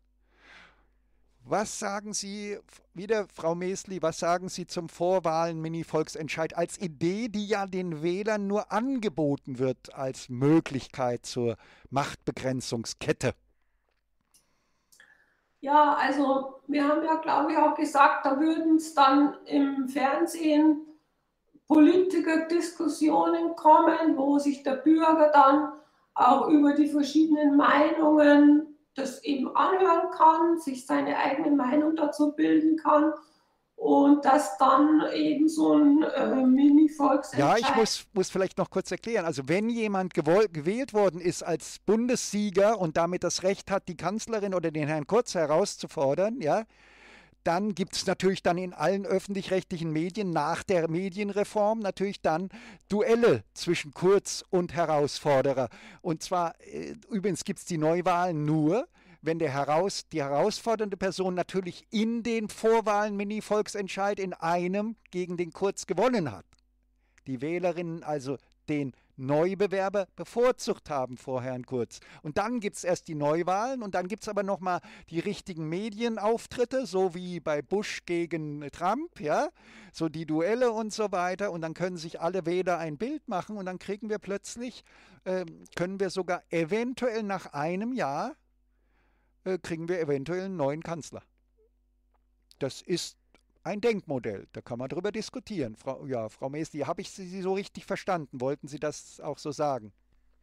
Was sagen Sie, wieder Frau Mäsli, was sagen Sie zum Vorwahlen-Mini-Volksentscheid als Idee, die ja den Wählern nur angeboten wird als Möglichkeit zur Machtbegrenzungskette? Ja, also wir haben ja, glaube ich, auch gesagt, da würden es dann im Fernsehen Politikerdiskussionen kommen, wo sich der Bürger dann auch über die verschiedenen Meinungen das eben anhören kann, sich seine eigene Meinung dazu bilden kann und dass dann eben so ein äh, Mini-Volksentscheid... Ja, ich muss, muss vielleicht noch kurz erklären. Also wenn jemand gewählt worden ist als Bundessieger und damit das Recht hat, die Kanzlerin oder den Herrn Kurz herauszufordern, ja, dann gibt es natürlich dann in allen öffentlich-rechtlichen Medien nach der Medienreform natürlich dann Duelle zwischen Kurz und Herausforderer. Und zwar, äh, übrigens gibt es die Neuwahlen nur, wenn der heraus, die herausfordernde Person natürlich in den Vorwahlen-Mini-Volksentscheid in einem gegen den Kurz gewonnen hat. Die Wählerinnen also den Neubewerber bevorzugt haben vor Herrn Kurz. Und dann gibt es erst die Neuwahlen und dann gibt es aber nochmal die richtigen Medienauftritte, so wie bei Bush gegen Trump, ja, so die Duelle und so weiter. Und dann können sich alle Wähler ein Bild machen und dann kriegen wir plötzlich, äh, können wir sogar eventuell nach einem Jahr, äh, kriegen wir eventuell einen neuen Kanzler. Das ist ein Denkmodell, da kann man drüber diskutieren. Frau, ja, Frau Mäsli, habe ich Sie so richtig verstanden? Wollten Sie das auch so sagen?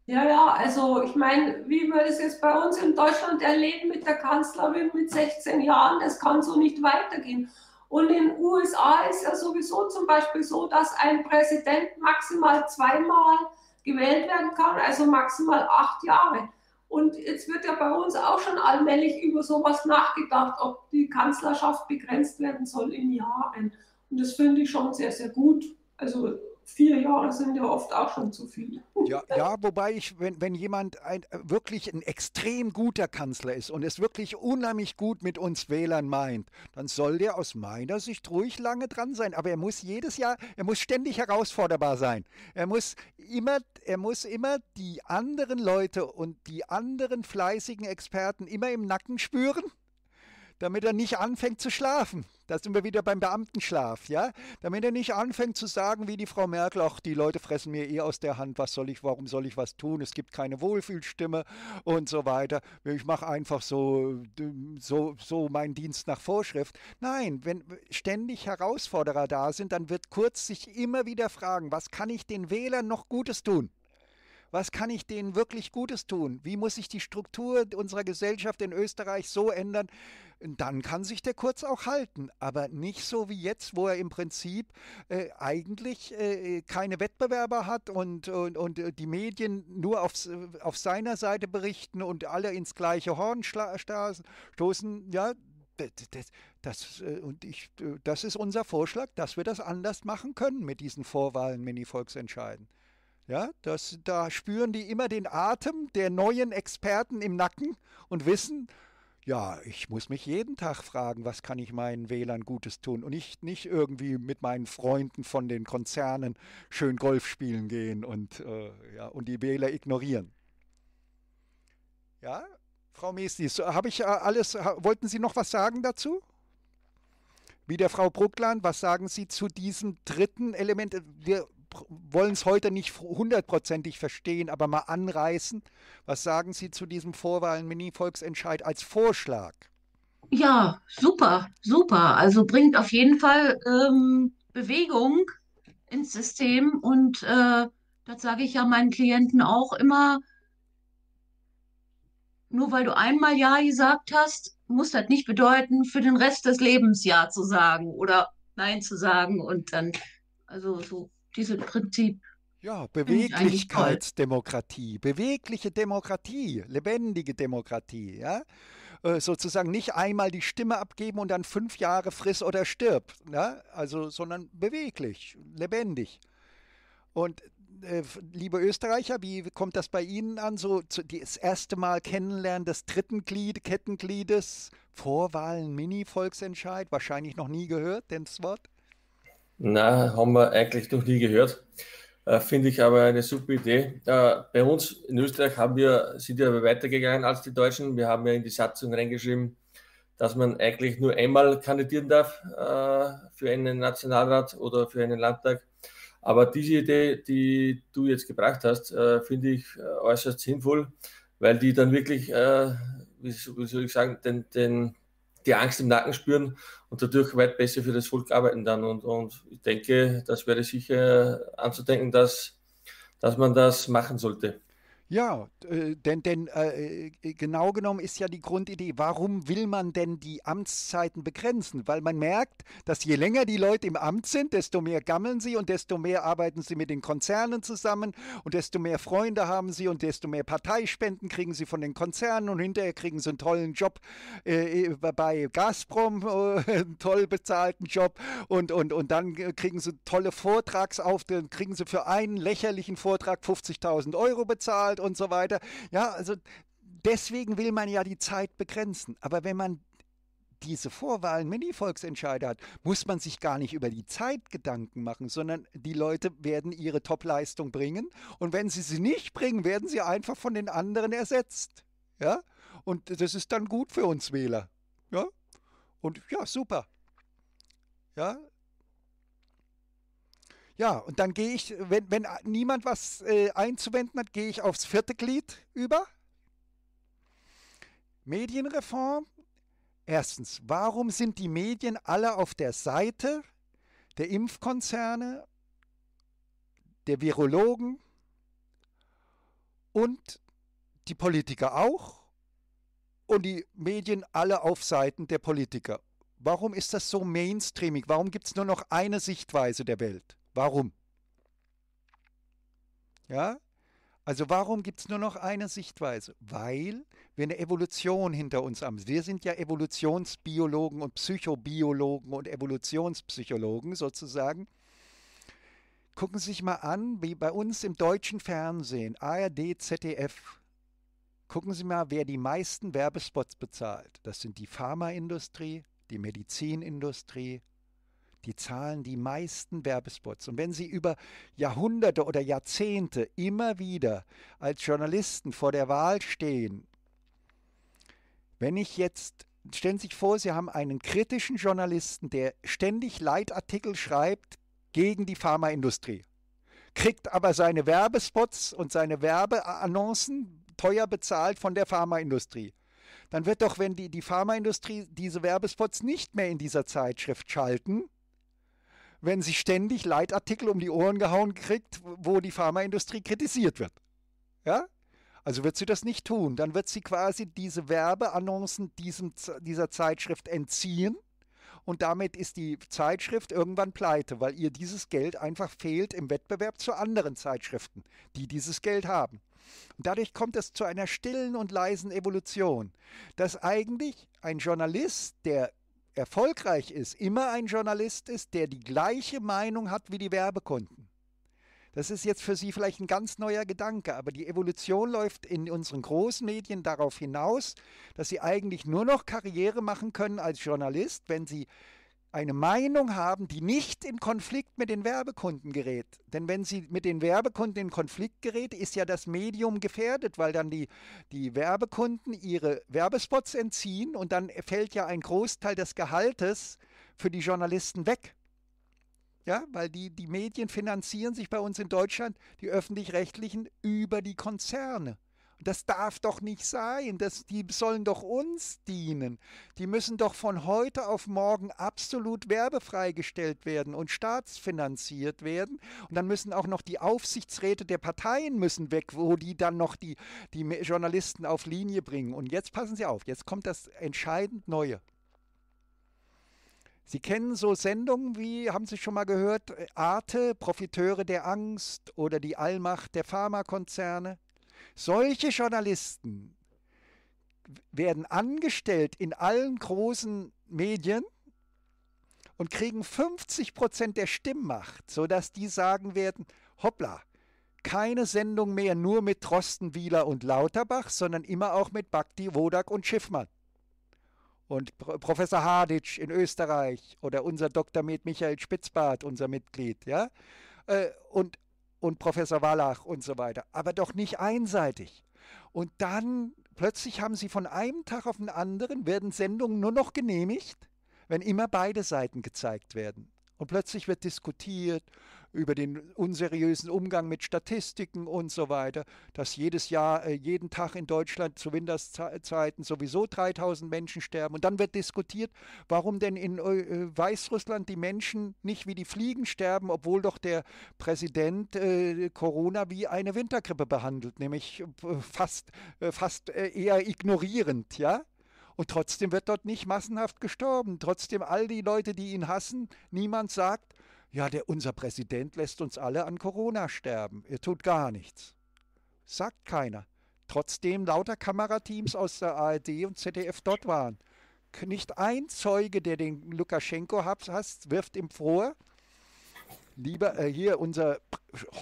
Ja, ja, also ich meine, wie wir das jetzt bei uns in Deutschland erleben mit der Kanzlerin mit sechzehn Jahren, das kann so nicht weitergehen. Und in den U S A ist ja sowieso zum Beispiel so, dass ein Präsident maximal zweimal gewählt werden kann, also maximal acht Jahre. Und jetzt wird ja bei uns auch schon allmählich über sowas nachgedacht, ob die Kanzlerschaft begrenzt werden soll in Jahren. Und das finde ich schon sehr, sehr gut. Also vier Jahre sind ja oft auch schon zu viel. Ja, ja, wobei ich, wenn, wenn jemand ein, wirklich ein extrem guter Kanzler ist und es wirklich unheimlich gut mit uns Wählern meint, dann soll der aus meiner Sicht ruhig lange dran sein. Aber er muss jedes Jahr, er muss ständig herausforderbar sein. Er muss immer... Er muss immer die anderen Leute und die anderen fleißigen Experten immer im Nacken spüren, damit er nicht anfängt zu schlafen. Da sind wir wieder beim Beamtenschlaf, ja? Damit er nicht anfängt zu sagen, wie die Frau Merkel, ach, die Leute fressen mir eh aus der Hand, was soll ich, warum soll ich was tun? Es gibt keine Wohlfühlstimme und so weiter. Ich mache einfach so, so, so meinen Dienst nach Vorschrift. Nein, wenn ständig Herausforderer da sind, dann wird Kurz sich immer wieder fragen, was kann ich den Wählern noch Gutes tun? Was kann ich denen wirklich Gutes tun? Wie muss ich die Struktur unserer Gesellschaft in Österreich so ändern? Dann kann sich der Kurz auch halten, aber nicht so wie jetzt, wo er im Prinzip äh, eigentlich äh, keine Wettbewerber hat und, und, und die Medien nur aufs, auf seiner Seite berichten und alle ins gleiche Horn stoßen. Ja, das, das, und ich, das ist unser Vorschlag, dass wir das anders machen können mit diesen Vorwahlen-Mini-Volksentscheiden. Ja, das, da spüren die immer den Atem der neuen Experten im Nacken und wissen, ja, ich muss mich jeden Tag fragen, was kann ich meinen Wählern Gutes tun und nicht, nicht irgendwie mit meinen Freunden von den Konzernen schön Golf spielen gehen und, äh, ja, und die Wähler ignorieren. Ja, Frau Mäsli, habe ich alles, wollten Sie noch was sagen dazu? Wieder Frau Bruckland, was sagen Sie zu diesem dritten Element? Wir wollen es heute nicht hundertprozentig verstehen, aber mal anreißen. Was sagen Sie zu diesem Vorwahlen-Mini-Volksentscheid als Vorschlag? Ja, super, super. Also bringt auf jeden Fall ähm, Bewegung ins System und äh, das sage ich ja meinen Klienten auch immer, nur weil du einmal Ja gesagt hast, muss das nicht bedeuten, für den Rest des Lebens Ja zu sagen oder Nein zu sagen und dann, also so. Dieses Prinzip. Ja, Beweglichkeitsdemokratie, bewegliche Demokratie, lebendige Demokratie, ja. Äh, sozusagen nicht einmal die Stimme abgeben und dann fünf Jahre friss oder stirb, ja? Also, sondern beweglich, lebendig. Und äh, liebe Österreicher, wie kommt das bei Ihnen an? So zu, das erste Mal Kennenlernen des dritten Glied, Kettengliedes, Vorwahlen, Mini-Volksentscheid, wahrscheinlich noch nie gehört, denn das Wort? Na, haben wir eigentlich noch nie gehört. Äh, Finde ich aber eine super Idee. Äh, bei uns in Österreich haben wir, sind wir weitergegangen als die Deutschen. Wir haben ja in die Satzung reingeschrieben, dass man eigentlich nur einmal kandidieren darf äh, für einen Nationalrat oder für einen Landtag. Aber diese Idee, die du jetzt gebracht hast, äh, finde ich äh, äußerst sinnvoll, weil die dann wirklich, äh, wie, wie soll ich sagen, den, den, die Angst im Nacken spüren und dadurch weit besser für das Volk arbeiten dann. Und, und ich denke, das wäre sicher anzudenken, dass, dass man das machen sollte. Ja, denn, denn äh, genau genommen ist ja die Grundidee, warum will man denn die Amtszeiten begrenzen? Weil man merkt, dass je länger die Leute im Amt sind, desto mehr gammeln sie und desto mehr arbeiten sie mit den Konzernen zusammen und desto mehr Freunde haben sie und desto mehr Parteispenden kriegen sie von den Konzernen und hinterher kriegen sie einen tollen Job äh, bei Gazprom, äh, einen toll bezahlten Job und, und, und dann kriegen sie tolle Vortragsauftritte, kriegen sie für einen lächerlichen Vortrag fünfzigtausend Euro bezahlt und so weiter. Ja, also deswegen will man ja die Zeit begrenzen. Aber wenn man diese Vorwahlen Mini-Volksentscheide hat, muss man sich gar nicht über die Zeit Gedanken machen, sondern die Leute werden ihre Top-Leistung bringen. Und wenn sie sie nicht bringen, werden sie einfach von den anderen ersetzt. Ja? Und das ist dann gut für uns Wähler. Ja? Und ja, super. Ja, Ja, und dann gehe ich, wenn, wenn niemand was äh, einzuwenden hat, gehe ich aufs vierte Glied über. Medienreform. Erstens, warum sind die Medien alle auf der Seite der Impfkonzerne, der Virologen und die Politiker auch und die Medien alle auf Seiten der Politiker? Warum ist das so mainstreamig? Warum gibt es nur noch eine Sichtweise der Welt? Warum? Ja, also warum gibt es nur noch eine Sichtweise? Weil wir eine Evolution hinter uns haben. Wir sind ja Evolutionsbiologen und Psychobiologen und Evolutionspsychologen sozusagen. Gucken Sie sich mal an, wie bei uns im deutschen Fernsehen, A R D, Z D F. Gucken Sie mal, wer die meisten Werbespots bezahlt. Das sind die Pharmaindustrie, die Medizinindustrie. Die zahlen die meisten Werbespots. Und wenn Sie über Jahrhunderte oder Jahrzehnte immer wieder als Journalisten vor der Wahl stehen, wenn ich jetzt, stellen Sie sich vor, Sie haben einen kritischen Journalisten, der ständig Leitartikel schreibt gegen die Pharmaindustrie, kriegt aber seine Werbespots und seine Werbeannoncen teuer bezahlt von der Pharmaindustrie. Dann wird doch, wenn die, die Pharmaindustrie diese Werbespots nicht mehr in dieser Zeitschrift schalten, wenn sie ständig Leitartikel um die Ohren gehauen kriegt, wo die Pharmaindustrie kritisiert wird. Ja? Also wird sie das nicht tun. Dann wird sie quasi diese Werbeannoncen diesem, dieser Zeitschrift entziehen und damit ist die Zeitschrift irgendwann pleite, weil ihr dieses Geld einfach fehlt im Wettbewerb zu anderen Zeitschriften, die dieses Geld haben. Und dadurch kommt es zu einer stillen und leisen Evolution, dass eigentlich ein Journalist, der erfolgreich ist, immer ein Journalist ist, der die gleiche Meinung hat wie die Werbekunden. Das ist jetzt für Sie vielleicht ein ganz neuer Gedanke, aber die Evolution läuft in unseren Großmedien darauf hinaus, dass Sie eigentlich nur noch Karriere machen können als Journalist, wenn Sie eine Meinung haben, die nicht in Konflikt mit den Werbekunden gerät. Denn wenn sie mit den Werbekunden in Konflikt gerät, ist ja das Medium gefährdet, weil dann die, die Werbekunden ihre Werbespots entziehen und dann fällt ja ein Großteil des Gehaltes für die Journalisten weg. Ja, weil die, die Medien finanzieren sich bei uns in Deutschland, die öffentlich-rechtlichen, über die Konzerne. Das darf doch nicht sein, das, die sollen doch uns dienen. Die müssen doch von heute auf morgen absolut werbefrei gestellt werden und staatsfinanziert werden. Und dann müssen auch noch die Aufsichtsräte der Parteien müssen weg, wo die dann noch die, die Journalisten auf Linie bringen. Und jetzt passen Sie auf, jetzt kommt das entscheidend Neue. Sie kennen so Sendungen wie, haben Sie schon mal gehört, Arte, Profiteure der Angst oder die Allmacht der Pharmakonzerne. Solche Journalisten werden angestellt in allen großen Medien und kriegen fünfzig Prozent der Stimmmacht, sodass die sagen werden, hoppla, keine Sendung mehr nur mit Drostenwieler und Lauterbach, sondern immer auch mit Bhakdi, Wodak und Schiffmann. Und Professor Haditsch in Österreich oder unser Doktor Med Michael Spitzbart, unser Mitglied. Ja? Und und Professor Ballach und so weiter, aber doch nicht einseitig. Und dann plötzlich haben sie von einem Tag auf den anderen, werden Sendungen nur noch genehmigt, wenn immer beide Seiten gezeigt werden. Und plötzlich wird diskutiert über den unseriösen Umgang mit Statistiken und so weiter, dass jedes Jahr, jeden Tag in Deutschland zu Winterszeiten sowieso dreitausend Menschen sterben. Und dann wird diskutiert, warum denn in Weißrussland die Menschen nicht wie die Fliegen sterben, obwohl doch der Präsident äh, Corona wie eine Wintergrippe behandelt, nämlich fast, fast eher ignorierend, ja? Und trotzdem wird dort nicht massenhaft gestorben. Trotzdem all die Leute, die ihn hassen, niemand sagt, ja, der, unser Präsident lässt uns alle an Corona sterben. Er tut gar nichts. Sagt keiner. Trotzdem lauter Kamerateams aus der A R D und Z D F dort waren. Nicht ein Zeuge, der den Lukaschenko hasst, wirft ihm vor, lieber äh, hier, unser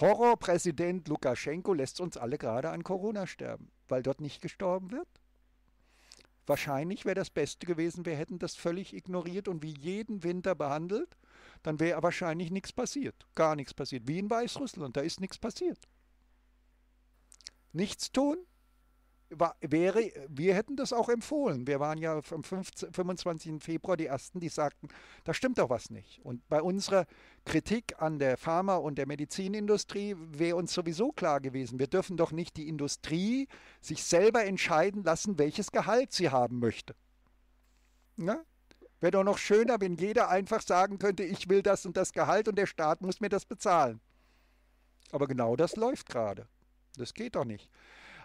Horrorpräsident Lukaschenko lässt uns alle gerade an Corona sterben, weil dort nicht gestorben wird. Wahrscheinlich wäre das Beste gewesen, wir hätten das völlig ignoriert und wie jeden Winter behandelt, dann wäre wahrscheinlich nichts passiert, gar nichts passiert. Wie in Weißrussland, da ist nichts passiert. Nichts tun, war, wäre, wir hätten das auch empfohlen. Wir waren ja am fünfundzwanzigsten Februar die Ersten, die sagten, da stimmt doch was nicht. Und bei unserer Kritik an der Pharma- und der Medizinindustrie wäre uns sowieso klar gewesen, wir dürfen doch nicht die Industrie sich selber entscheiden lassen, welches Gehalt sie haben möchte. Ne? Wäre doch noch schöner, wenn jeder einfach sagen könnte, ich will das und das Gehalt und der Staat muss mir das bezahlen. Aber genau das läuft gerade. Das geht doch nicht.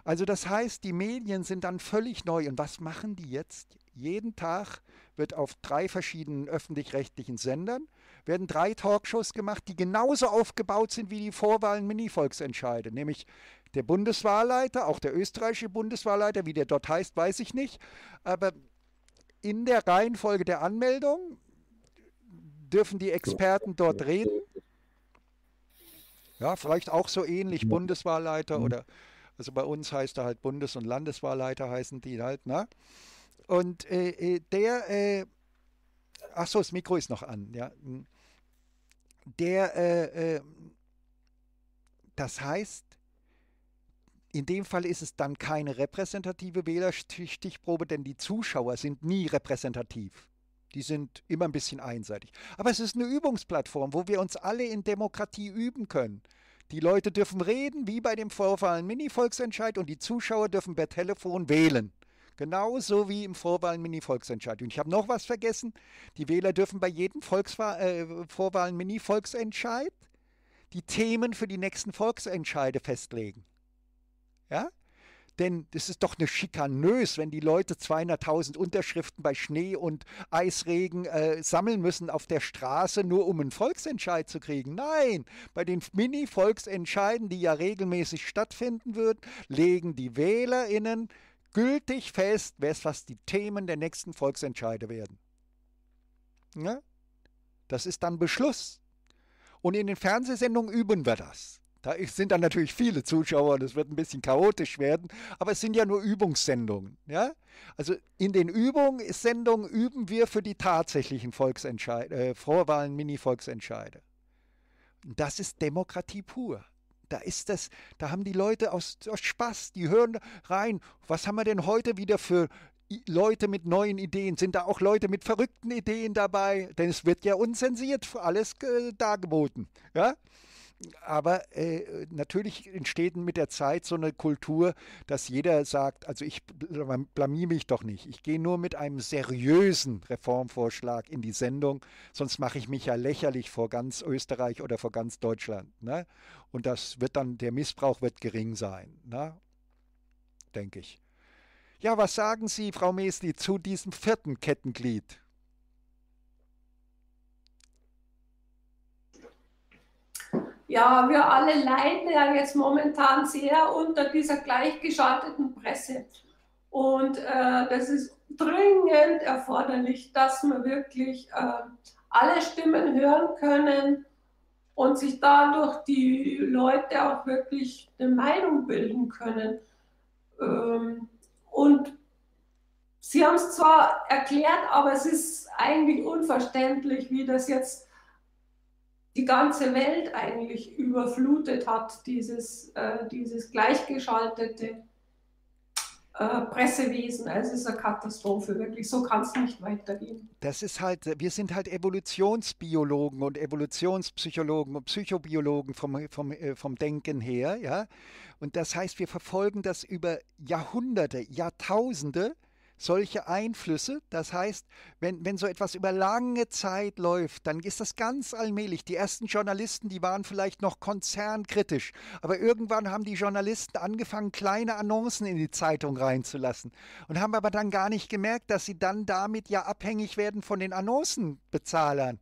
Also das heißt, die Medien sind dann völlig neu. Und was machen die jetzt? Jeden Tag wird auf drei verschiedenen öffentlich-rechtlichen Sendern werden drei Talkshows gemacht, die genauso aufgebaut sind wie die Vorwahlen Mini-Volksentscheide. Nämlich der Bundeswahlleiter, auch der österreichische Bundeswahlleiter, wie der dort heißt, weiß ich nicht. Aber in der Reihenfolge der Anmeldung dürfen die Experten dort reden. Ja, vielleicht auch so ähnlich, Bundeswahlleiter oder... Also bei uns heißt er halt Bundes- und Landeswahlleiter, heißen die halt, ne? Und äh, der, äh, ach so, das Mikro ist noch an, ja. Der, äh, äh, das heißt, in dem Fall ist es dann keine repräsentative Wählerstichprobe, denn die Zuschauer sind nie repräsentativ. Die sind immer ein bisschen einseitig. Aber es ist eine Übungsplattform, wo wir uns alle in Demokratie üben können. Die Leute dürfen reden, wie bei dem Vorwahlen-Mini-Volksentscheid, und die Zuschauer dürfen per Telefon wählen. Genauso wie im Vorwahlen-Mini-Volksentscheid. Und ich habe noch was vergessen. Die Wähler dürfen bei jedem Volkswahl- äh, Vorwahlen-Mini-Volksentscheid die Themen für die nächsten Volksentscheide festlegen. Ja? Denn das ist doch eine schikanös, wenn die Leute zweihunderttausend Unterschriften bei Schnee und Eisregen äh, sammeln müssen auf der Straße, nur um einen Volksentscheid zu kriegen. Nein, bei den Mini-Volksentscheiden, die ja regelmäßig stattfinden würden, legen die WählerInnen gültig fest, was die Themen der nächsten Volksentscheide werden. Ja? Das ist dann Beschluss. Und in den Fernsehsendungen üben wir das. Da sind dann natürlich viele Zuschauer und es wird ein bisschen chaotisch werden, aber es sind ja nur Übungssendungen. Ja? Also in den Übungssendungen üben wir für die tatsächlichen Volksentscheide, äh, Vorwahlen, Mini-Volksentscheide. Das ist Demokratie pur. Da ist das, da haben die Leute aus, aus Spaß, die hören rein, was haben wir denn heute wieder für Leute mit neuen Ideen? Sind da auch Leute mit verrückten Ideen dabei? Denn es wird ja unzensiert für alles äh, dargeboten. Ja? Aber äh, natürlich entsteht mit der Zeit so eine Kultur, dass jeder sagt, also ich blamier mich doch nicht. Ich gehe nur mit einem seriösen Reformvorschlag in die Sendung, sonst mache ich mich ja lächerlich vor ganz Österreich oder vor ganz Deutschland. Ne? Und das wird dann, der Missbrauch wird gering sein, ne? Denke ich. Ja, was sagen Sie, Frau Mäsli, zu diesem vierten Kettenglied? Ja, wir alle leiden ja jetzt momentan sehr unter dieser gleichgeschalteten Presse. Und äh, das ist dringend erforderlich, dass wir wirklich äh, alle Stimmen hören können und sich dadurch die Leute auch wirklich eine Meinung bilden können. Ähm, und Sie haben es zwar erklärt, aber es ist eigentlich unverständlich, wie das jetzt die ganze Welt eigentlich überflutet hat, dieses, äh, dieses gleichgeschaltete äh, Pressewesen. Es ist eine Katastrophe, wirklich. So kann es nicht weitergehen. Das ist halt, wir sind halt Evolutionsbiologen und Evolutionspsychologen und Psychobiologen vom, vom, äh, vom Denken her. Ja? Und das heißt, wir verfolgen das über Jahrhunderte, Jahrtausende, solche Einflüsse. Das heißt, wenn, wenn so etwas über lange Zeit läuft, dann ist das ganz allmählich. Die ersten Journalisten, die waren vielleicht noch konzernkritisch, aber irgendwann haben die Journalisten angefangen, kleine Annoncen in die Zeitung reinzulassen und haben aber dann gar nicht gemerkt, dass sie dann damit ja abhängig werden von den Annoncenbezahlern.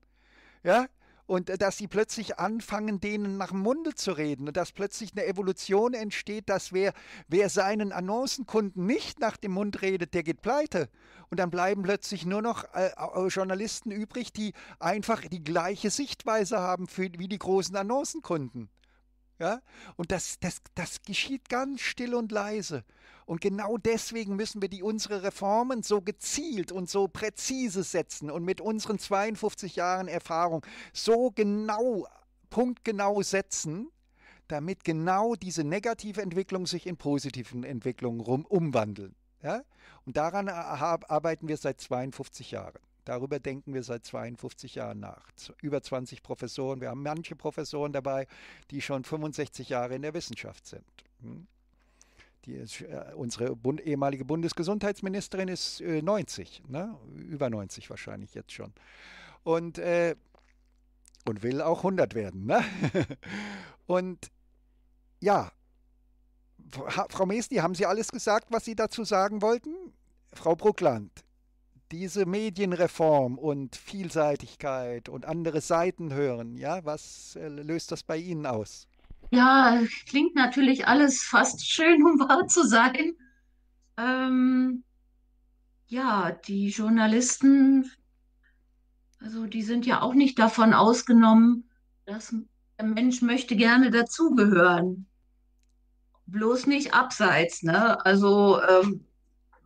Ja? Und dass sie plötzlich anfangen, denen nach dem Munde zu reden und dass plötzlich eine Evolution entsteht, dass wer, wer seinen Annoncenkunden nicht nach dem Mund redet, der geht pleite. Und dann bleiben plötzlich nur noch äh, Journalisten übrig, die einfach die gleiche Sichtweise haben für, wie die großen Annoncenkunden. Ja? Und das, das, das geschieht ganz still und leise. Und genau deswegen müssen wir die, unsere Reformen so gezielt und so präzise setzen und mit unseren zweiundfünfzig Jahren Erfahrung so genau, punktgenau setzen, damit genau diese negative Entwicklung sich in positiven Entwicklungen rum, umwandeln. Ja? Und daran arbeiten wir seit zweiundfünfzig Jahren. Darüber denken wir seit zweiundfünfzig Jahren nach. Über zwanzig Professoren. Wir haben manche Professoren dabei, die schon fünfundsechzig Jahre in der Wissenschaft sind. Hm? Die ist, äh, unsere Bund, ehemalige Bundesgesundheitsministerin ist äh, neunzig, ne? Über neunzig wahrscheinlich jetzt schon. Und, äh, und will auch hundert werden. Ne? Und ja, Frau Mäsli, haben Sie alles gesagt, was Sie dazu sagen wollten? Frau Bruckland, diese Medienreform und Vielseitigkeit und andere Seiten hören, ja, was äh, löst das bei Ihnen aus? Ja, klingt natürlich alles fast schön, um wahr zu sein. Ähm, ja, die Journalisten, also die sind ja auch nicht davon ausgenommen, dass der Mensch möchte gerne dazugehören. Bloß nicht abseits, ne? Also ähm,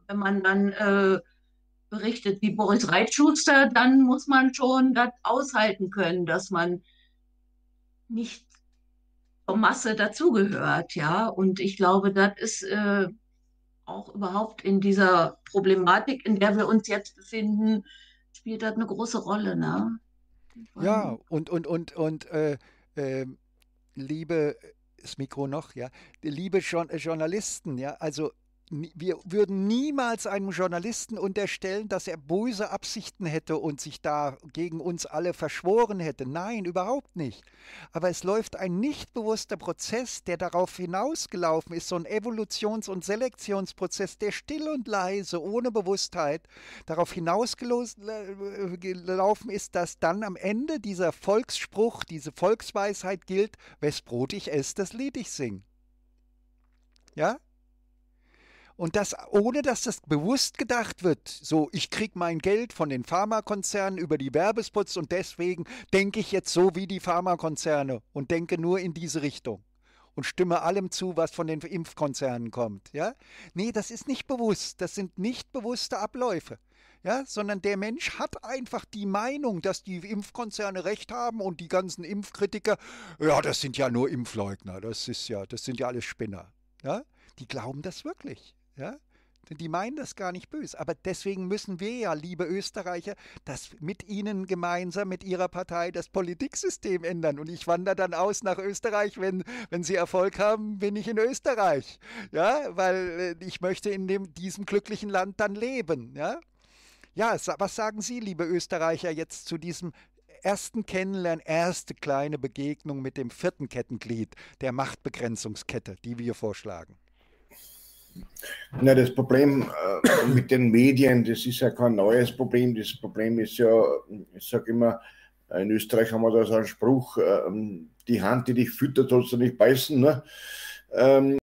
wenn man dann äh, berichtet wie Boris Reitschuster, dann muss man schon das aushalten können, dass man nicht Masse dazugehört, ja, und ich glaube, das ist äh, auch überhaupt in dieser Problematik, in der wir uns jetzt befinden, spielt das eine große Rolle, ne? Ja, und, und, und, und, äh, äh, liebe, das Mikro noch, ja, liebe jo- Journalisten, ja, also, wir würden niemals einem Journalisten unterstellen, dass er böse Absichten hätte und sich da gegen uns alle verschworen hätte. Nein, überhaupt nicht. Aber es läuft ein nicht bewusster Prozess, der darauf hinausgelaufen ist, so ein Evolutions- und Selektionsprozess, der still und leise, ohne Bewusstheit, darauf hinausgelaufen ist, dass dann am Ende dieser Volksspruch, diese Volksweisheit gilt, wes Brot ich esse, das Lied ich sing. Ja? Und das, ohne dass das bewusst gedacht wird, so ich kriege mein Geld von den Pharmakonzernen über die Werbespots und deswegen denke ich jetzt so wie die Pharmakonzerne und denke nur in diese Richtung und stimme allem zu, was von den Impfkonzernen kommt. Ja? Nee, das ist nicht bewusst, das sind nicht bewusste Abläufe. Ja, sondern der Mensch hat einfach die Meinung, dass die Impfkonzerne recht haben und die ganzen Impfkritiker, ja, das sind ja nur Impfleugner, das ist ja, das sind ja alles Spinner. Ja? Die glauben das wirklich. Ja? Die meinen das gar nicht böse. Aber deswegen müssen wir ja, liebe Österreicher, das mit Ihnen gemeinsam, mit Ihrer Partei, das Politiksystem ändern. Und ich wandere dann aus nach Österreich. Wenn, wenn Sie Erfolg haben, bin ich in Österreich. Ja? Weil ich möchte in dem, diesem glücklichen Land dann leben. Ja? Ja, was sagen Sie, liebe Österreicher, jetzt zu diesem ersten Kennenlernen, erste kleine Begegnung mit dem vierten Kettenglied der Machtbegrenzungskette, die wir vorschlagen? Na, das Problem äh, mit den Medien, das ist ja kein neues Problem. Das Problem ist ja, ich sage immer, in Österreich haben wir da so einen Spruch, äh, die Hand, die dich füttert, sollst du nicht beißen. Ne? Ähm,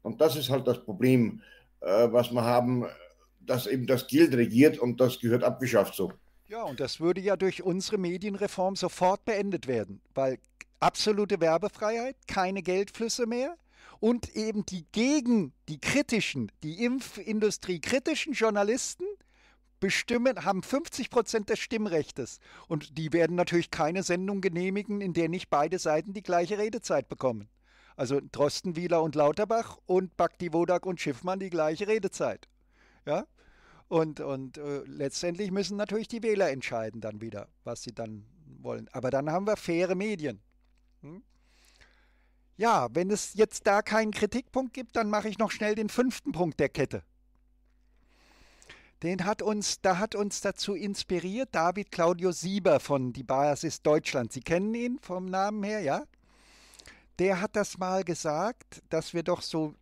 und das ist halt das Problem, äh, was wir haben, dass eben das Geld regiert und das gehört abgeschafft so. Ja, und das würde ja durch unsere Medienreform sofort beendet werden, weil absolute Werbefreiheit, keine Geldflüsse mehr. Und eben die gegen die kritischen, die Impfindustrie kritischen Journalisten bestimmen, haben fünfzig Prozent des Stimmrechtes. Und die werden natürlich keine Sendung genehmigen, in der nicht beide Seiten die gleiche Redezeit bekommen. Also Drosten, Wieler und Lauterbach und Bhakdi, Wodak und Schiffmann die gleiche Redezeit. Ja? Und, und äh, letztendlich müssen natürlich die Wähler entscheiden dann wieder, was sie dann wollen. Aber dann haben wir faire Medien. Hm? Ja, wenn es jetzt da keinen Kritikpunkt gibt, dann mache ich noch schnell den fünften Punkt der Kette. Den hat uns, da hat uns dazu inspiriert David Claudio Siber von die Basis Deutschland. Sie kennen ihn vom Namen her, ja? Der hat das mal gesagt, dass wir doch so,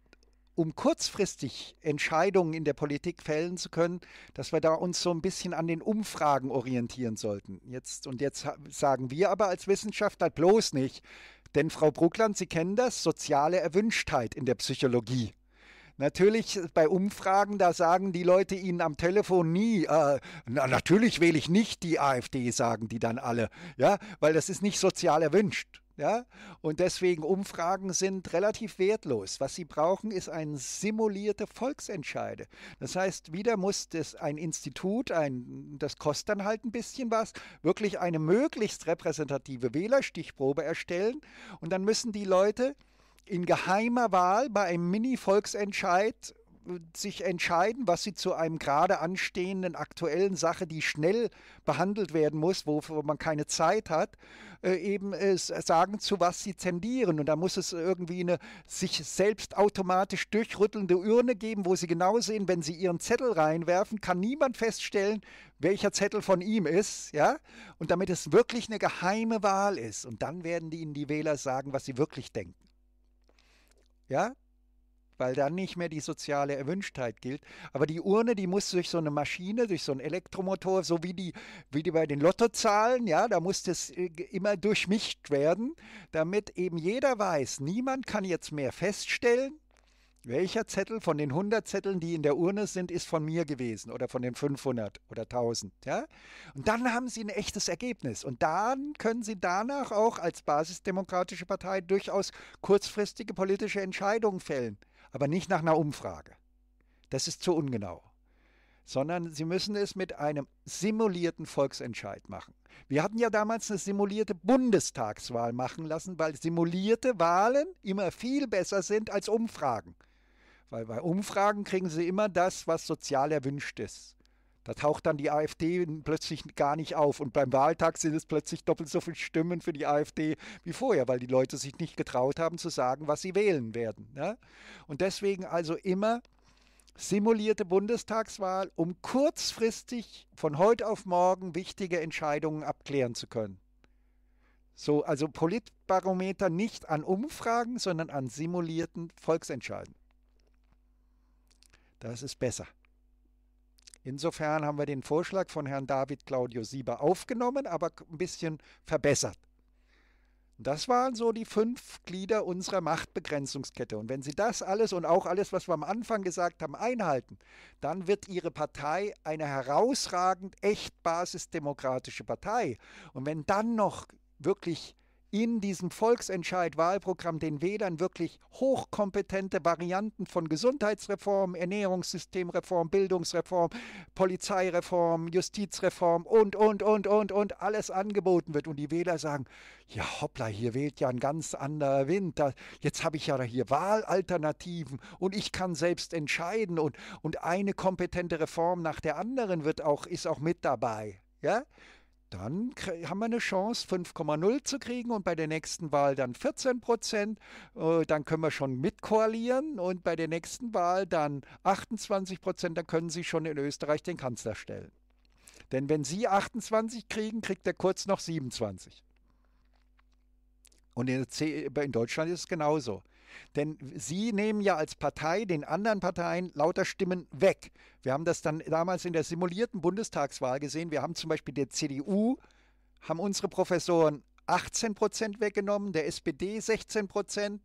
um kurzfristig Entscheidungen in der Politik fällen zu können, dass wir da uns so ein bisschen an den Umfragen orientieren sollten. Jetzt, und jetzt sagen wir aber als Wissenschaftler bloß nicht, denn Frau Bruckland, Sie kennen das, soziale Erwünschtheit in der Psychologie. Natürlich bei Umfragen, da sagen die Leute Ihnen am Telefon nie, äh, na, natürlich wähle ich nicht die AfD, sagen die dann alle, ja, weil das ist nicht sozial erwünscht. Ja? Und deswegen Umfragen sind relativ wertlos. Was Sie brauchen, ist eine simulierte Volksentscheide. Das heißt, wieder muss das ein Institut, ein, das kostet dann halt ein bisschen was, wirklich eine möglichst repräsentative Wählerstichprobe erstellen. Und dann müssen die Leute in geheimer Wahl bei einem Mini-Volksentscheid sich entscheiden, was sie zu einem gerade anstehenden aktuellen Sache, die schnell behandelt werden muss, wo, wo man keine Zeit hat, äh, eben äh, sagen, zu was sie tendieren. Und da muss es irgendwie eine sich selbst automatisch durchrüttelnde Urne geben, wo sie genau sehen, wenn sie ihren Zettel reinwerfen, kann niemand feststellen, welcher Zettel von ihm ist, ja? Und damit es wirklich eine geheime Wahl ist. Und dann werden die ihnen die Wähler sagen, was sie wirklich denken. Ja, weil dann nicht mehr die soziale Erwünschtheit gilt. Aber die Urne, die muss durch so eine Maschine, durch so einen Elektromotor, so wie die, wie die bei den Lottozahlen, ja, da muss das immer durchmischt werden, damit eben jeder weiß, niemand kann jetzt mehr feststellen, welcher Zettel von den hundert Zetteln, die in der Urne sind, ist von mir gewesen oder von den fünfhundert oder tausend. Ja? Und dann haben Sie ein echtes Ergebnis. Und dann können Sie danach auch als basisdemokratische Partei durchaus kurzfristige politische Entscheidungen fällen, aber nicht nach einer Umfrage. Das ist zu ungenau. Sondern Sie müssen es mit einem simulierten Volksentscheid machen. Wir hatten ja damals eine simulierte Bundestagswahl machen lassen, weil simulierte Wahlen immer viel besser sind als Umfragen. Weil bei Umfragen kriegen sie immer das, was sozial erwünscht ist. Da taucht dann die AfD plötzlich gar nicht auf. Und beim Wahltag sind es plötzlich doppelt so viele Stimmen für die AfD wie vorher, weil die Leute sich nicht getraut haben zu sagen, was sie wählen werden. Ne? Und deswegen also immer simulierte Bundestagswahl, um kurzfristig von heute auf morgen wichtige Entscheidungen abklären zu können. So, also Politbarometer nicht an Umfragen, sondern an simulierten Volksentscheiden. Das ist besser. Insofern haben wir den Vorschlag von Herrn David Claudio Siber aufgenommen, aber ein bisschen verbessert. Das waren so die fünf Glieder unserer Machtbegrenzungskette. Und wenn Sie das alles und auch alles, was wir am Anfang gesagt haben, einhalten, dann wird Ihre Partei eine herausragend echt basisdemokratische Partei. Und wenn dann noch wirklich in diesem Volksentscheid-Wahlprogramm den Wählern wirklich hochkompetente Varianten von Gesundheitsreform, Ernährungssystemreform, Bildungsreform, Polizeireform, Justizreform und, und, und, und, und alles angeboten wird. Und die Wähler sagen, ja hoppla, hier weht ja ein ganz anderer Wind. Jetzt habe ich ja hier Wahlalternativen und ich kann selbst entscheiden. Und, und eine kompetente Reform nach der anderen wird auch, ist auch mit dabei, ja? Dann haben wir eine Chance, fünf Komma null zu kriegen und bei der nächsten Wahl dann vierzehn Prozent. Dann können wir schon mitkoalieren und bei der nächsten Wahl dann achtundzwanzig Prozent. Dann können Sie schon in Österreich den Kanzler stellen. Denn wenn Sie achtundzwanzig kriegen, kriegt er kurz noch siebenundzwanzig. Und in, in Deutschland ist es genauso. Denn Sie nehmen ja als Partei den anderen Parteien lauter Stimmen weg. Wir haben das dann damals in der simulierten Bundestagswahl gesehen. Wir haben zum Beispiel der C D U, haben unsere Professoren achtzehn Prozent weggenommen, der S P D sechzehn Prozent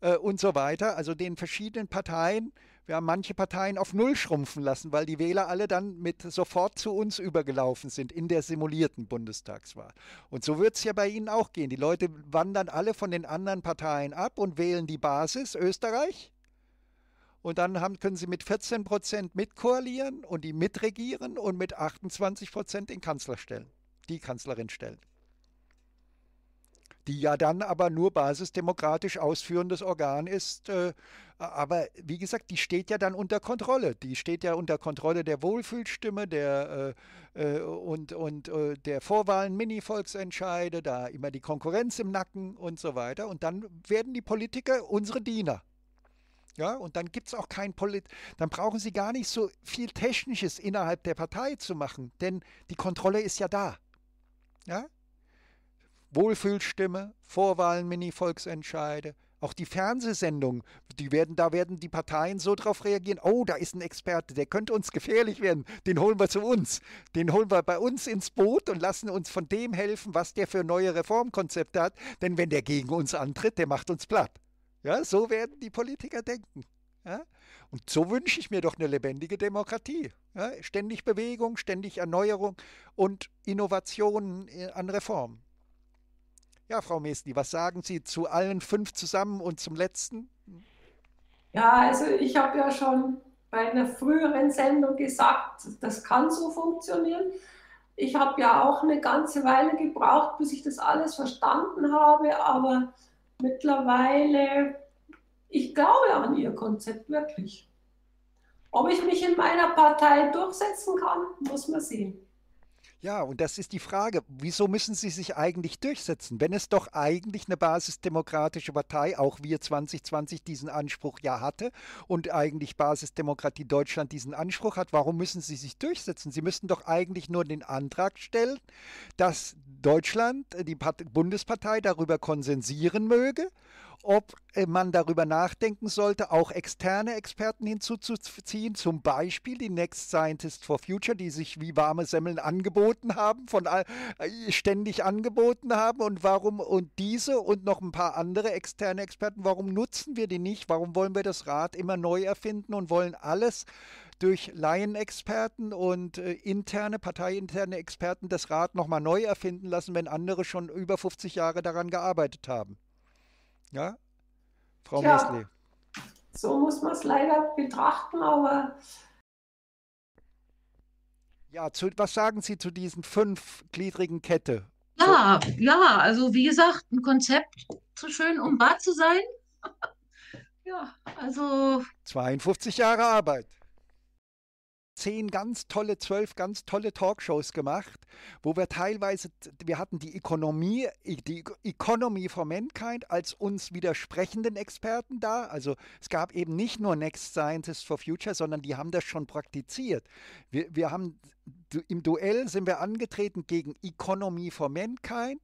äh, und so weiter. Also den verschiedenen Parteien, wir haben manche Parteien auf Null schrumpfen lassen, weil die Wähler alle dann mit sofort zu uns übergelaufen sind in der simulierten Bundestagswahl. Und so wird es ja bei Ihnen auch gehen. Die Leute wandern alle von den anderen Parteien ab und wählen die Basis Österreich. Und dann haben, können sie mit vierzehn Prozent mitkoalieren und die mitregieren und mit achtundzwanzig Prozent den Kanzler stellen, die Kanzlerin stellen. Die ja dann aber nur basisdemokratisch ausführendes Organ ist. Äh, aber wie gesagt, die steht ja dann unter Kontrolle. Die steht ja unter Kontrolle der Wohlfühlstimme der, äh, äh, und, und äh, der Vorwahlen, Mini-Volksentscheide, da immer die Konkurrenz im Nacken und so weiter. Und dann werden die Politiker unsere Diener. Ja, und dann gibt es auch kein Polit... Dann brauchen sie gar nicht so viel Technisches innerhalb der Partei zu machen, denn die Kontrolle ist ja da. Ja? Wohlfühlstimme, Vorwahlen, Mini-Volksentscheide, auch die Fernsehsendungen, die werden, da werden die Parteien so drauf reagieren, oh, da ist ein Experte, der könnte uns gefährlich werden, den holen wir zu uns, den holen wir bei uns ins Boot und lassen uns von dem helfen, was der für neue Reformkonzepte hat, denn wenn der gegen uns antritt, der macht uns platt. Ja, so werden die Politiker denken. Ja? Und so wünsche ich mir doch eine lebendige Demokratie. Ja? Ständig Bewegung, ständig Erneuerung und Innovationen an Reformen. Ja, Frau Mäsli, was sagen Sie zu allen fünf zusammen und zum letzten? Ja, also ich habe ja schon bei einer früheren Sendung gesagt, das kann so funktionieren. Ich habe ja auch eine ganze Weile gebraucht, bis ich das alles verstanden habe, aber mittlerweile, ich glaube an Ihr Konzept wirklich. Ob ich mich in meiner Partei durchsetzen kann, muss man sehen. Ja, und das ist die Frage, wieso müssen sie sich eigentlich durchsetzen, wenn es doch eigentlich eine basisdemokratische Partei, auch WIR zwanzig zwanzig, diesen Anspruch ja hatte und eigentlich Basisdemokratie Deutschland diesen Anspruch hat, warum müssen sie sich durchsetzen? Sie müssten doch eigentlich nur den Antrag stellen, dass Deutschland, die Bundespartei, darüber konsensieren möge, ob man darüber nachdenken sollte, auch externe Experten hinzuzuziehen, zum Beispiel die Next Scientists for Future, die sich wie warme Semmeln angeboten haben, von all, ständig angeboten haben. Und warum, und diese und noch ein paar andere externe Experten, warum nutzen wir die nicht? Warum wollen wir das Rad immer neu erfinden und wollen alles durch Laienexperten und äh, interne, parteiinterne Experten das Rad nochmal neu erfinden lassen, wenn andere schon über fünfzig Jahre daran gearbeitet haben? Ja, Frau Mäsle. So muss man es leider betrachten, aber... Ja, zu, was sagen Sie zu diesen fünfgliedrigen Kette? Ja, ja, also wie gesagt, ein Konzept zu schön, um wahr zu sein. Ja, also... zweiundfünfzig Jahre Arbeit. Zehn ganz tolle, zwölf ganz tolle Talkshows gemacht, wo wir teilweise, wir hatten die Ökonomie, die Economy for Mankind als uns widersprechenden Experten da. Also es gab eben nicht nur Next Scientists for Future, sondern die haben das schon praktiziert. Wir, wir haben, im Duell sind wir angetreten gegen Economy for Mankind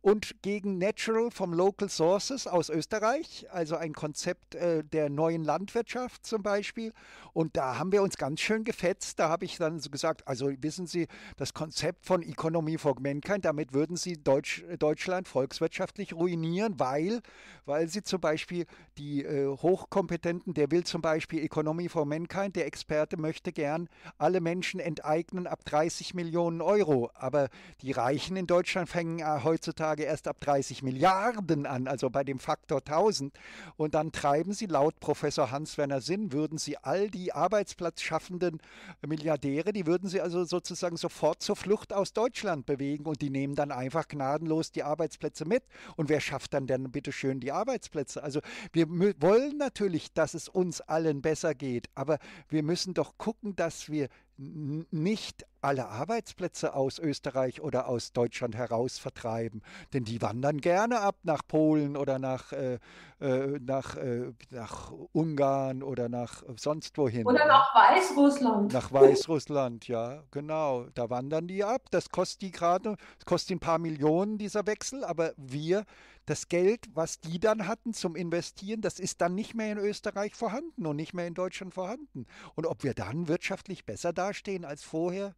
und gegen Natural from Local Sources aus Österreich, also ein Konzept äh, der neuen Landwirtschaft zum Beispiel. Und da haben wir uns ganz schön gefetzt. Da habe ich dann so gesagt, also wissen Sie, das Konzept von Economy for Mankind, damit würden Sie Deutsch, Deutschland volkswirtschaftlich ruinieren, weil, weil Sie zum Beispiel die äh, Hochkompetenten, der will zum Beispiel Economy for Mankind, der Experte möchte gern alle Menschen enteignen ab dreißig Millionen Euro. Aber die Reichen in Deutschland fangen äh, heutzutage erst ab dreißig Milliarden an, also bei dem Faktor tausend. Und dann treiben sie, laut Professor Hans-Werner Sinn, würden sie all die arbeitsplatzschaffenden Milliardäre, die würden sie also sozusagen sofort zur Flucht aus Deutschland bewegen und die nehmen dann einfach gnadenlos die Arbeitsplätze mit. Und wer schafft dann denn bitteschön die Arbeitsplätze? Also wir wollen natürlich, dass es uns allen besser geht, aber wir müssen doch gucken, dass wir nicht alle Arbeitsplätze aus Österreich oder aus Deutschland heraus vertreiben, denn die wandern gerne ab nach Polen oder nach, äh, nach, äh, nach Ungarn oder nach sonst wohin. Oder nach Weißrussland. Nach Weißrussland, ja, genau. Da wandern die ab. Das kostet die gerade, das kostet ein paar Millionen, dieser Wechsel, aber wir... Das Geld, was die dann hatten zum Investieren, das ist dann nicht mehr in Österreich vorhanden und nicht mehr in Deutschland vorhanden. Und ob wir dann wirtschaftlich besser dastehen als vorher,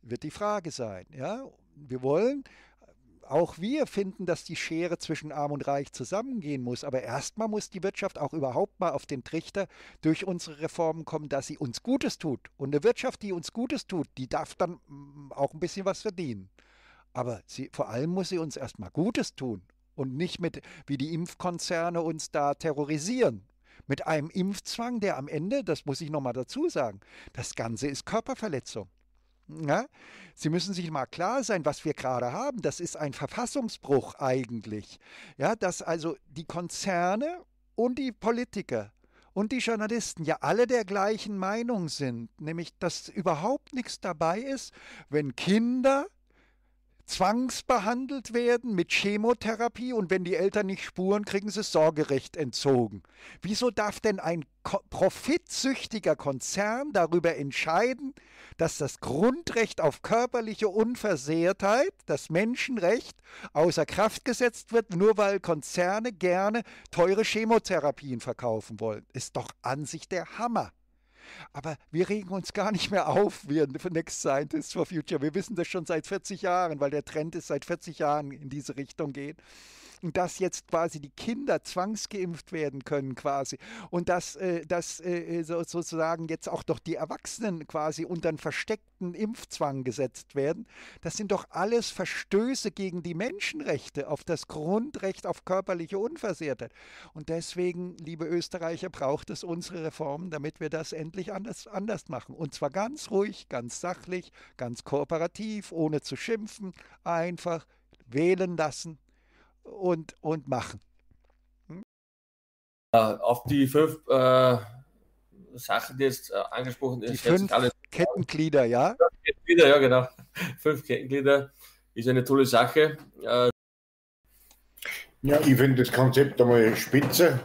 wird die Frage sein. Ja? Wir wollen, auch wir finden, dass die Schere zwischen Arm und Reich zusammengehen muss. Aber erstmal muss die Wirtschaft auch überhaupt mal auf den Trichter durch unsere Reformen kommen, dass sie uns Gutes tut. Und eine Wirtschaft, die uns Gutes tut, die darf dann auch ein bisschen was verdienen. Aber sie, vor allem muss sie uns erstmal Gutes tun. Und nicht mit, wie die Impfkonzerne uns da terrorisieren. mit einem Impfzwang, der am Ende, das muss ich nochmal dazu sagen, das Ganze ist Körperverletzung. Ja? Sie müssen sich mal klar sein, was wir gerade haben. Das ist ein Verfassungsbruch eigentlich. Ja, dass also die Konzerne und die Politiker und die Journalisten ja alle der gleichen Meinung sind, nämlich, dass überhaupt nichts dabei ist, wenn Kinder zwangsbehandelt werden mit Chemotherapie und wenn die Eltern nicht spuren, kriegen sie das Sorgerecht entzogen. Wieso darf denn ein profitsüchtiger Konzern darüber entscheiden, dass das Grundrecht auf körperliche Unversehrtheit, das Menschenrecht, außer Kraft gesetzt wird, nur weil Konzerne gerne teure Chemotherapien verkaufen wollen? Ist doch an sich der Hammer. Aber wir regen uns gar nicht mehr auf, wir Next Scientists for Future. Wir wissen das schon seit vierzig Jahren, weil der Trend ist, seit vierzig Jahren in diese Richtung geht. Und dass jetzt quasi die Kinder zwangsgeimpft werden können quasi und dass, äh, dass äh, so, sozusagen jetzt auch doch die Erwachsenen quasi unter einen versteckten Impfzwang gesetzt werden, das sind doch alles Verstöße gegen die Menschenrechte, auf das Grundrecht auf körperliche Unversehrtheit. Und deswegen, liebe Österreicher, braucht es unsere Reformen, damit wir das endlich anders, anders machen. Und zwar ganz ruhig, ganz sachlich, ganz kooperativ, ohne zu schimpfen, einfach wählen lassen. Und, und machen. Hm? Auf die fünf äh, Sachen, die jetzt äh, angesprochen sind, fünf alle Kettenglieder, ja? Kettenglieder, ja, genau. Fünf Kettenglieder ist eine tolle Sache. Äh, ja, ich finde das Konzept einmal spitze.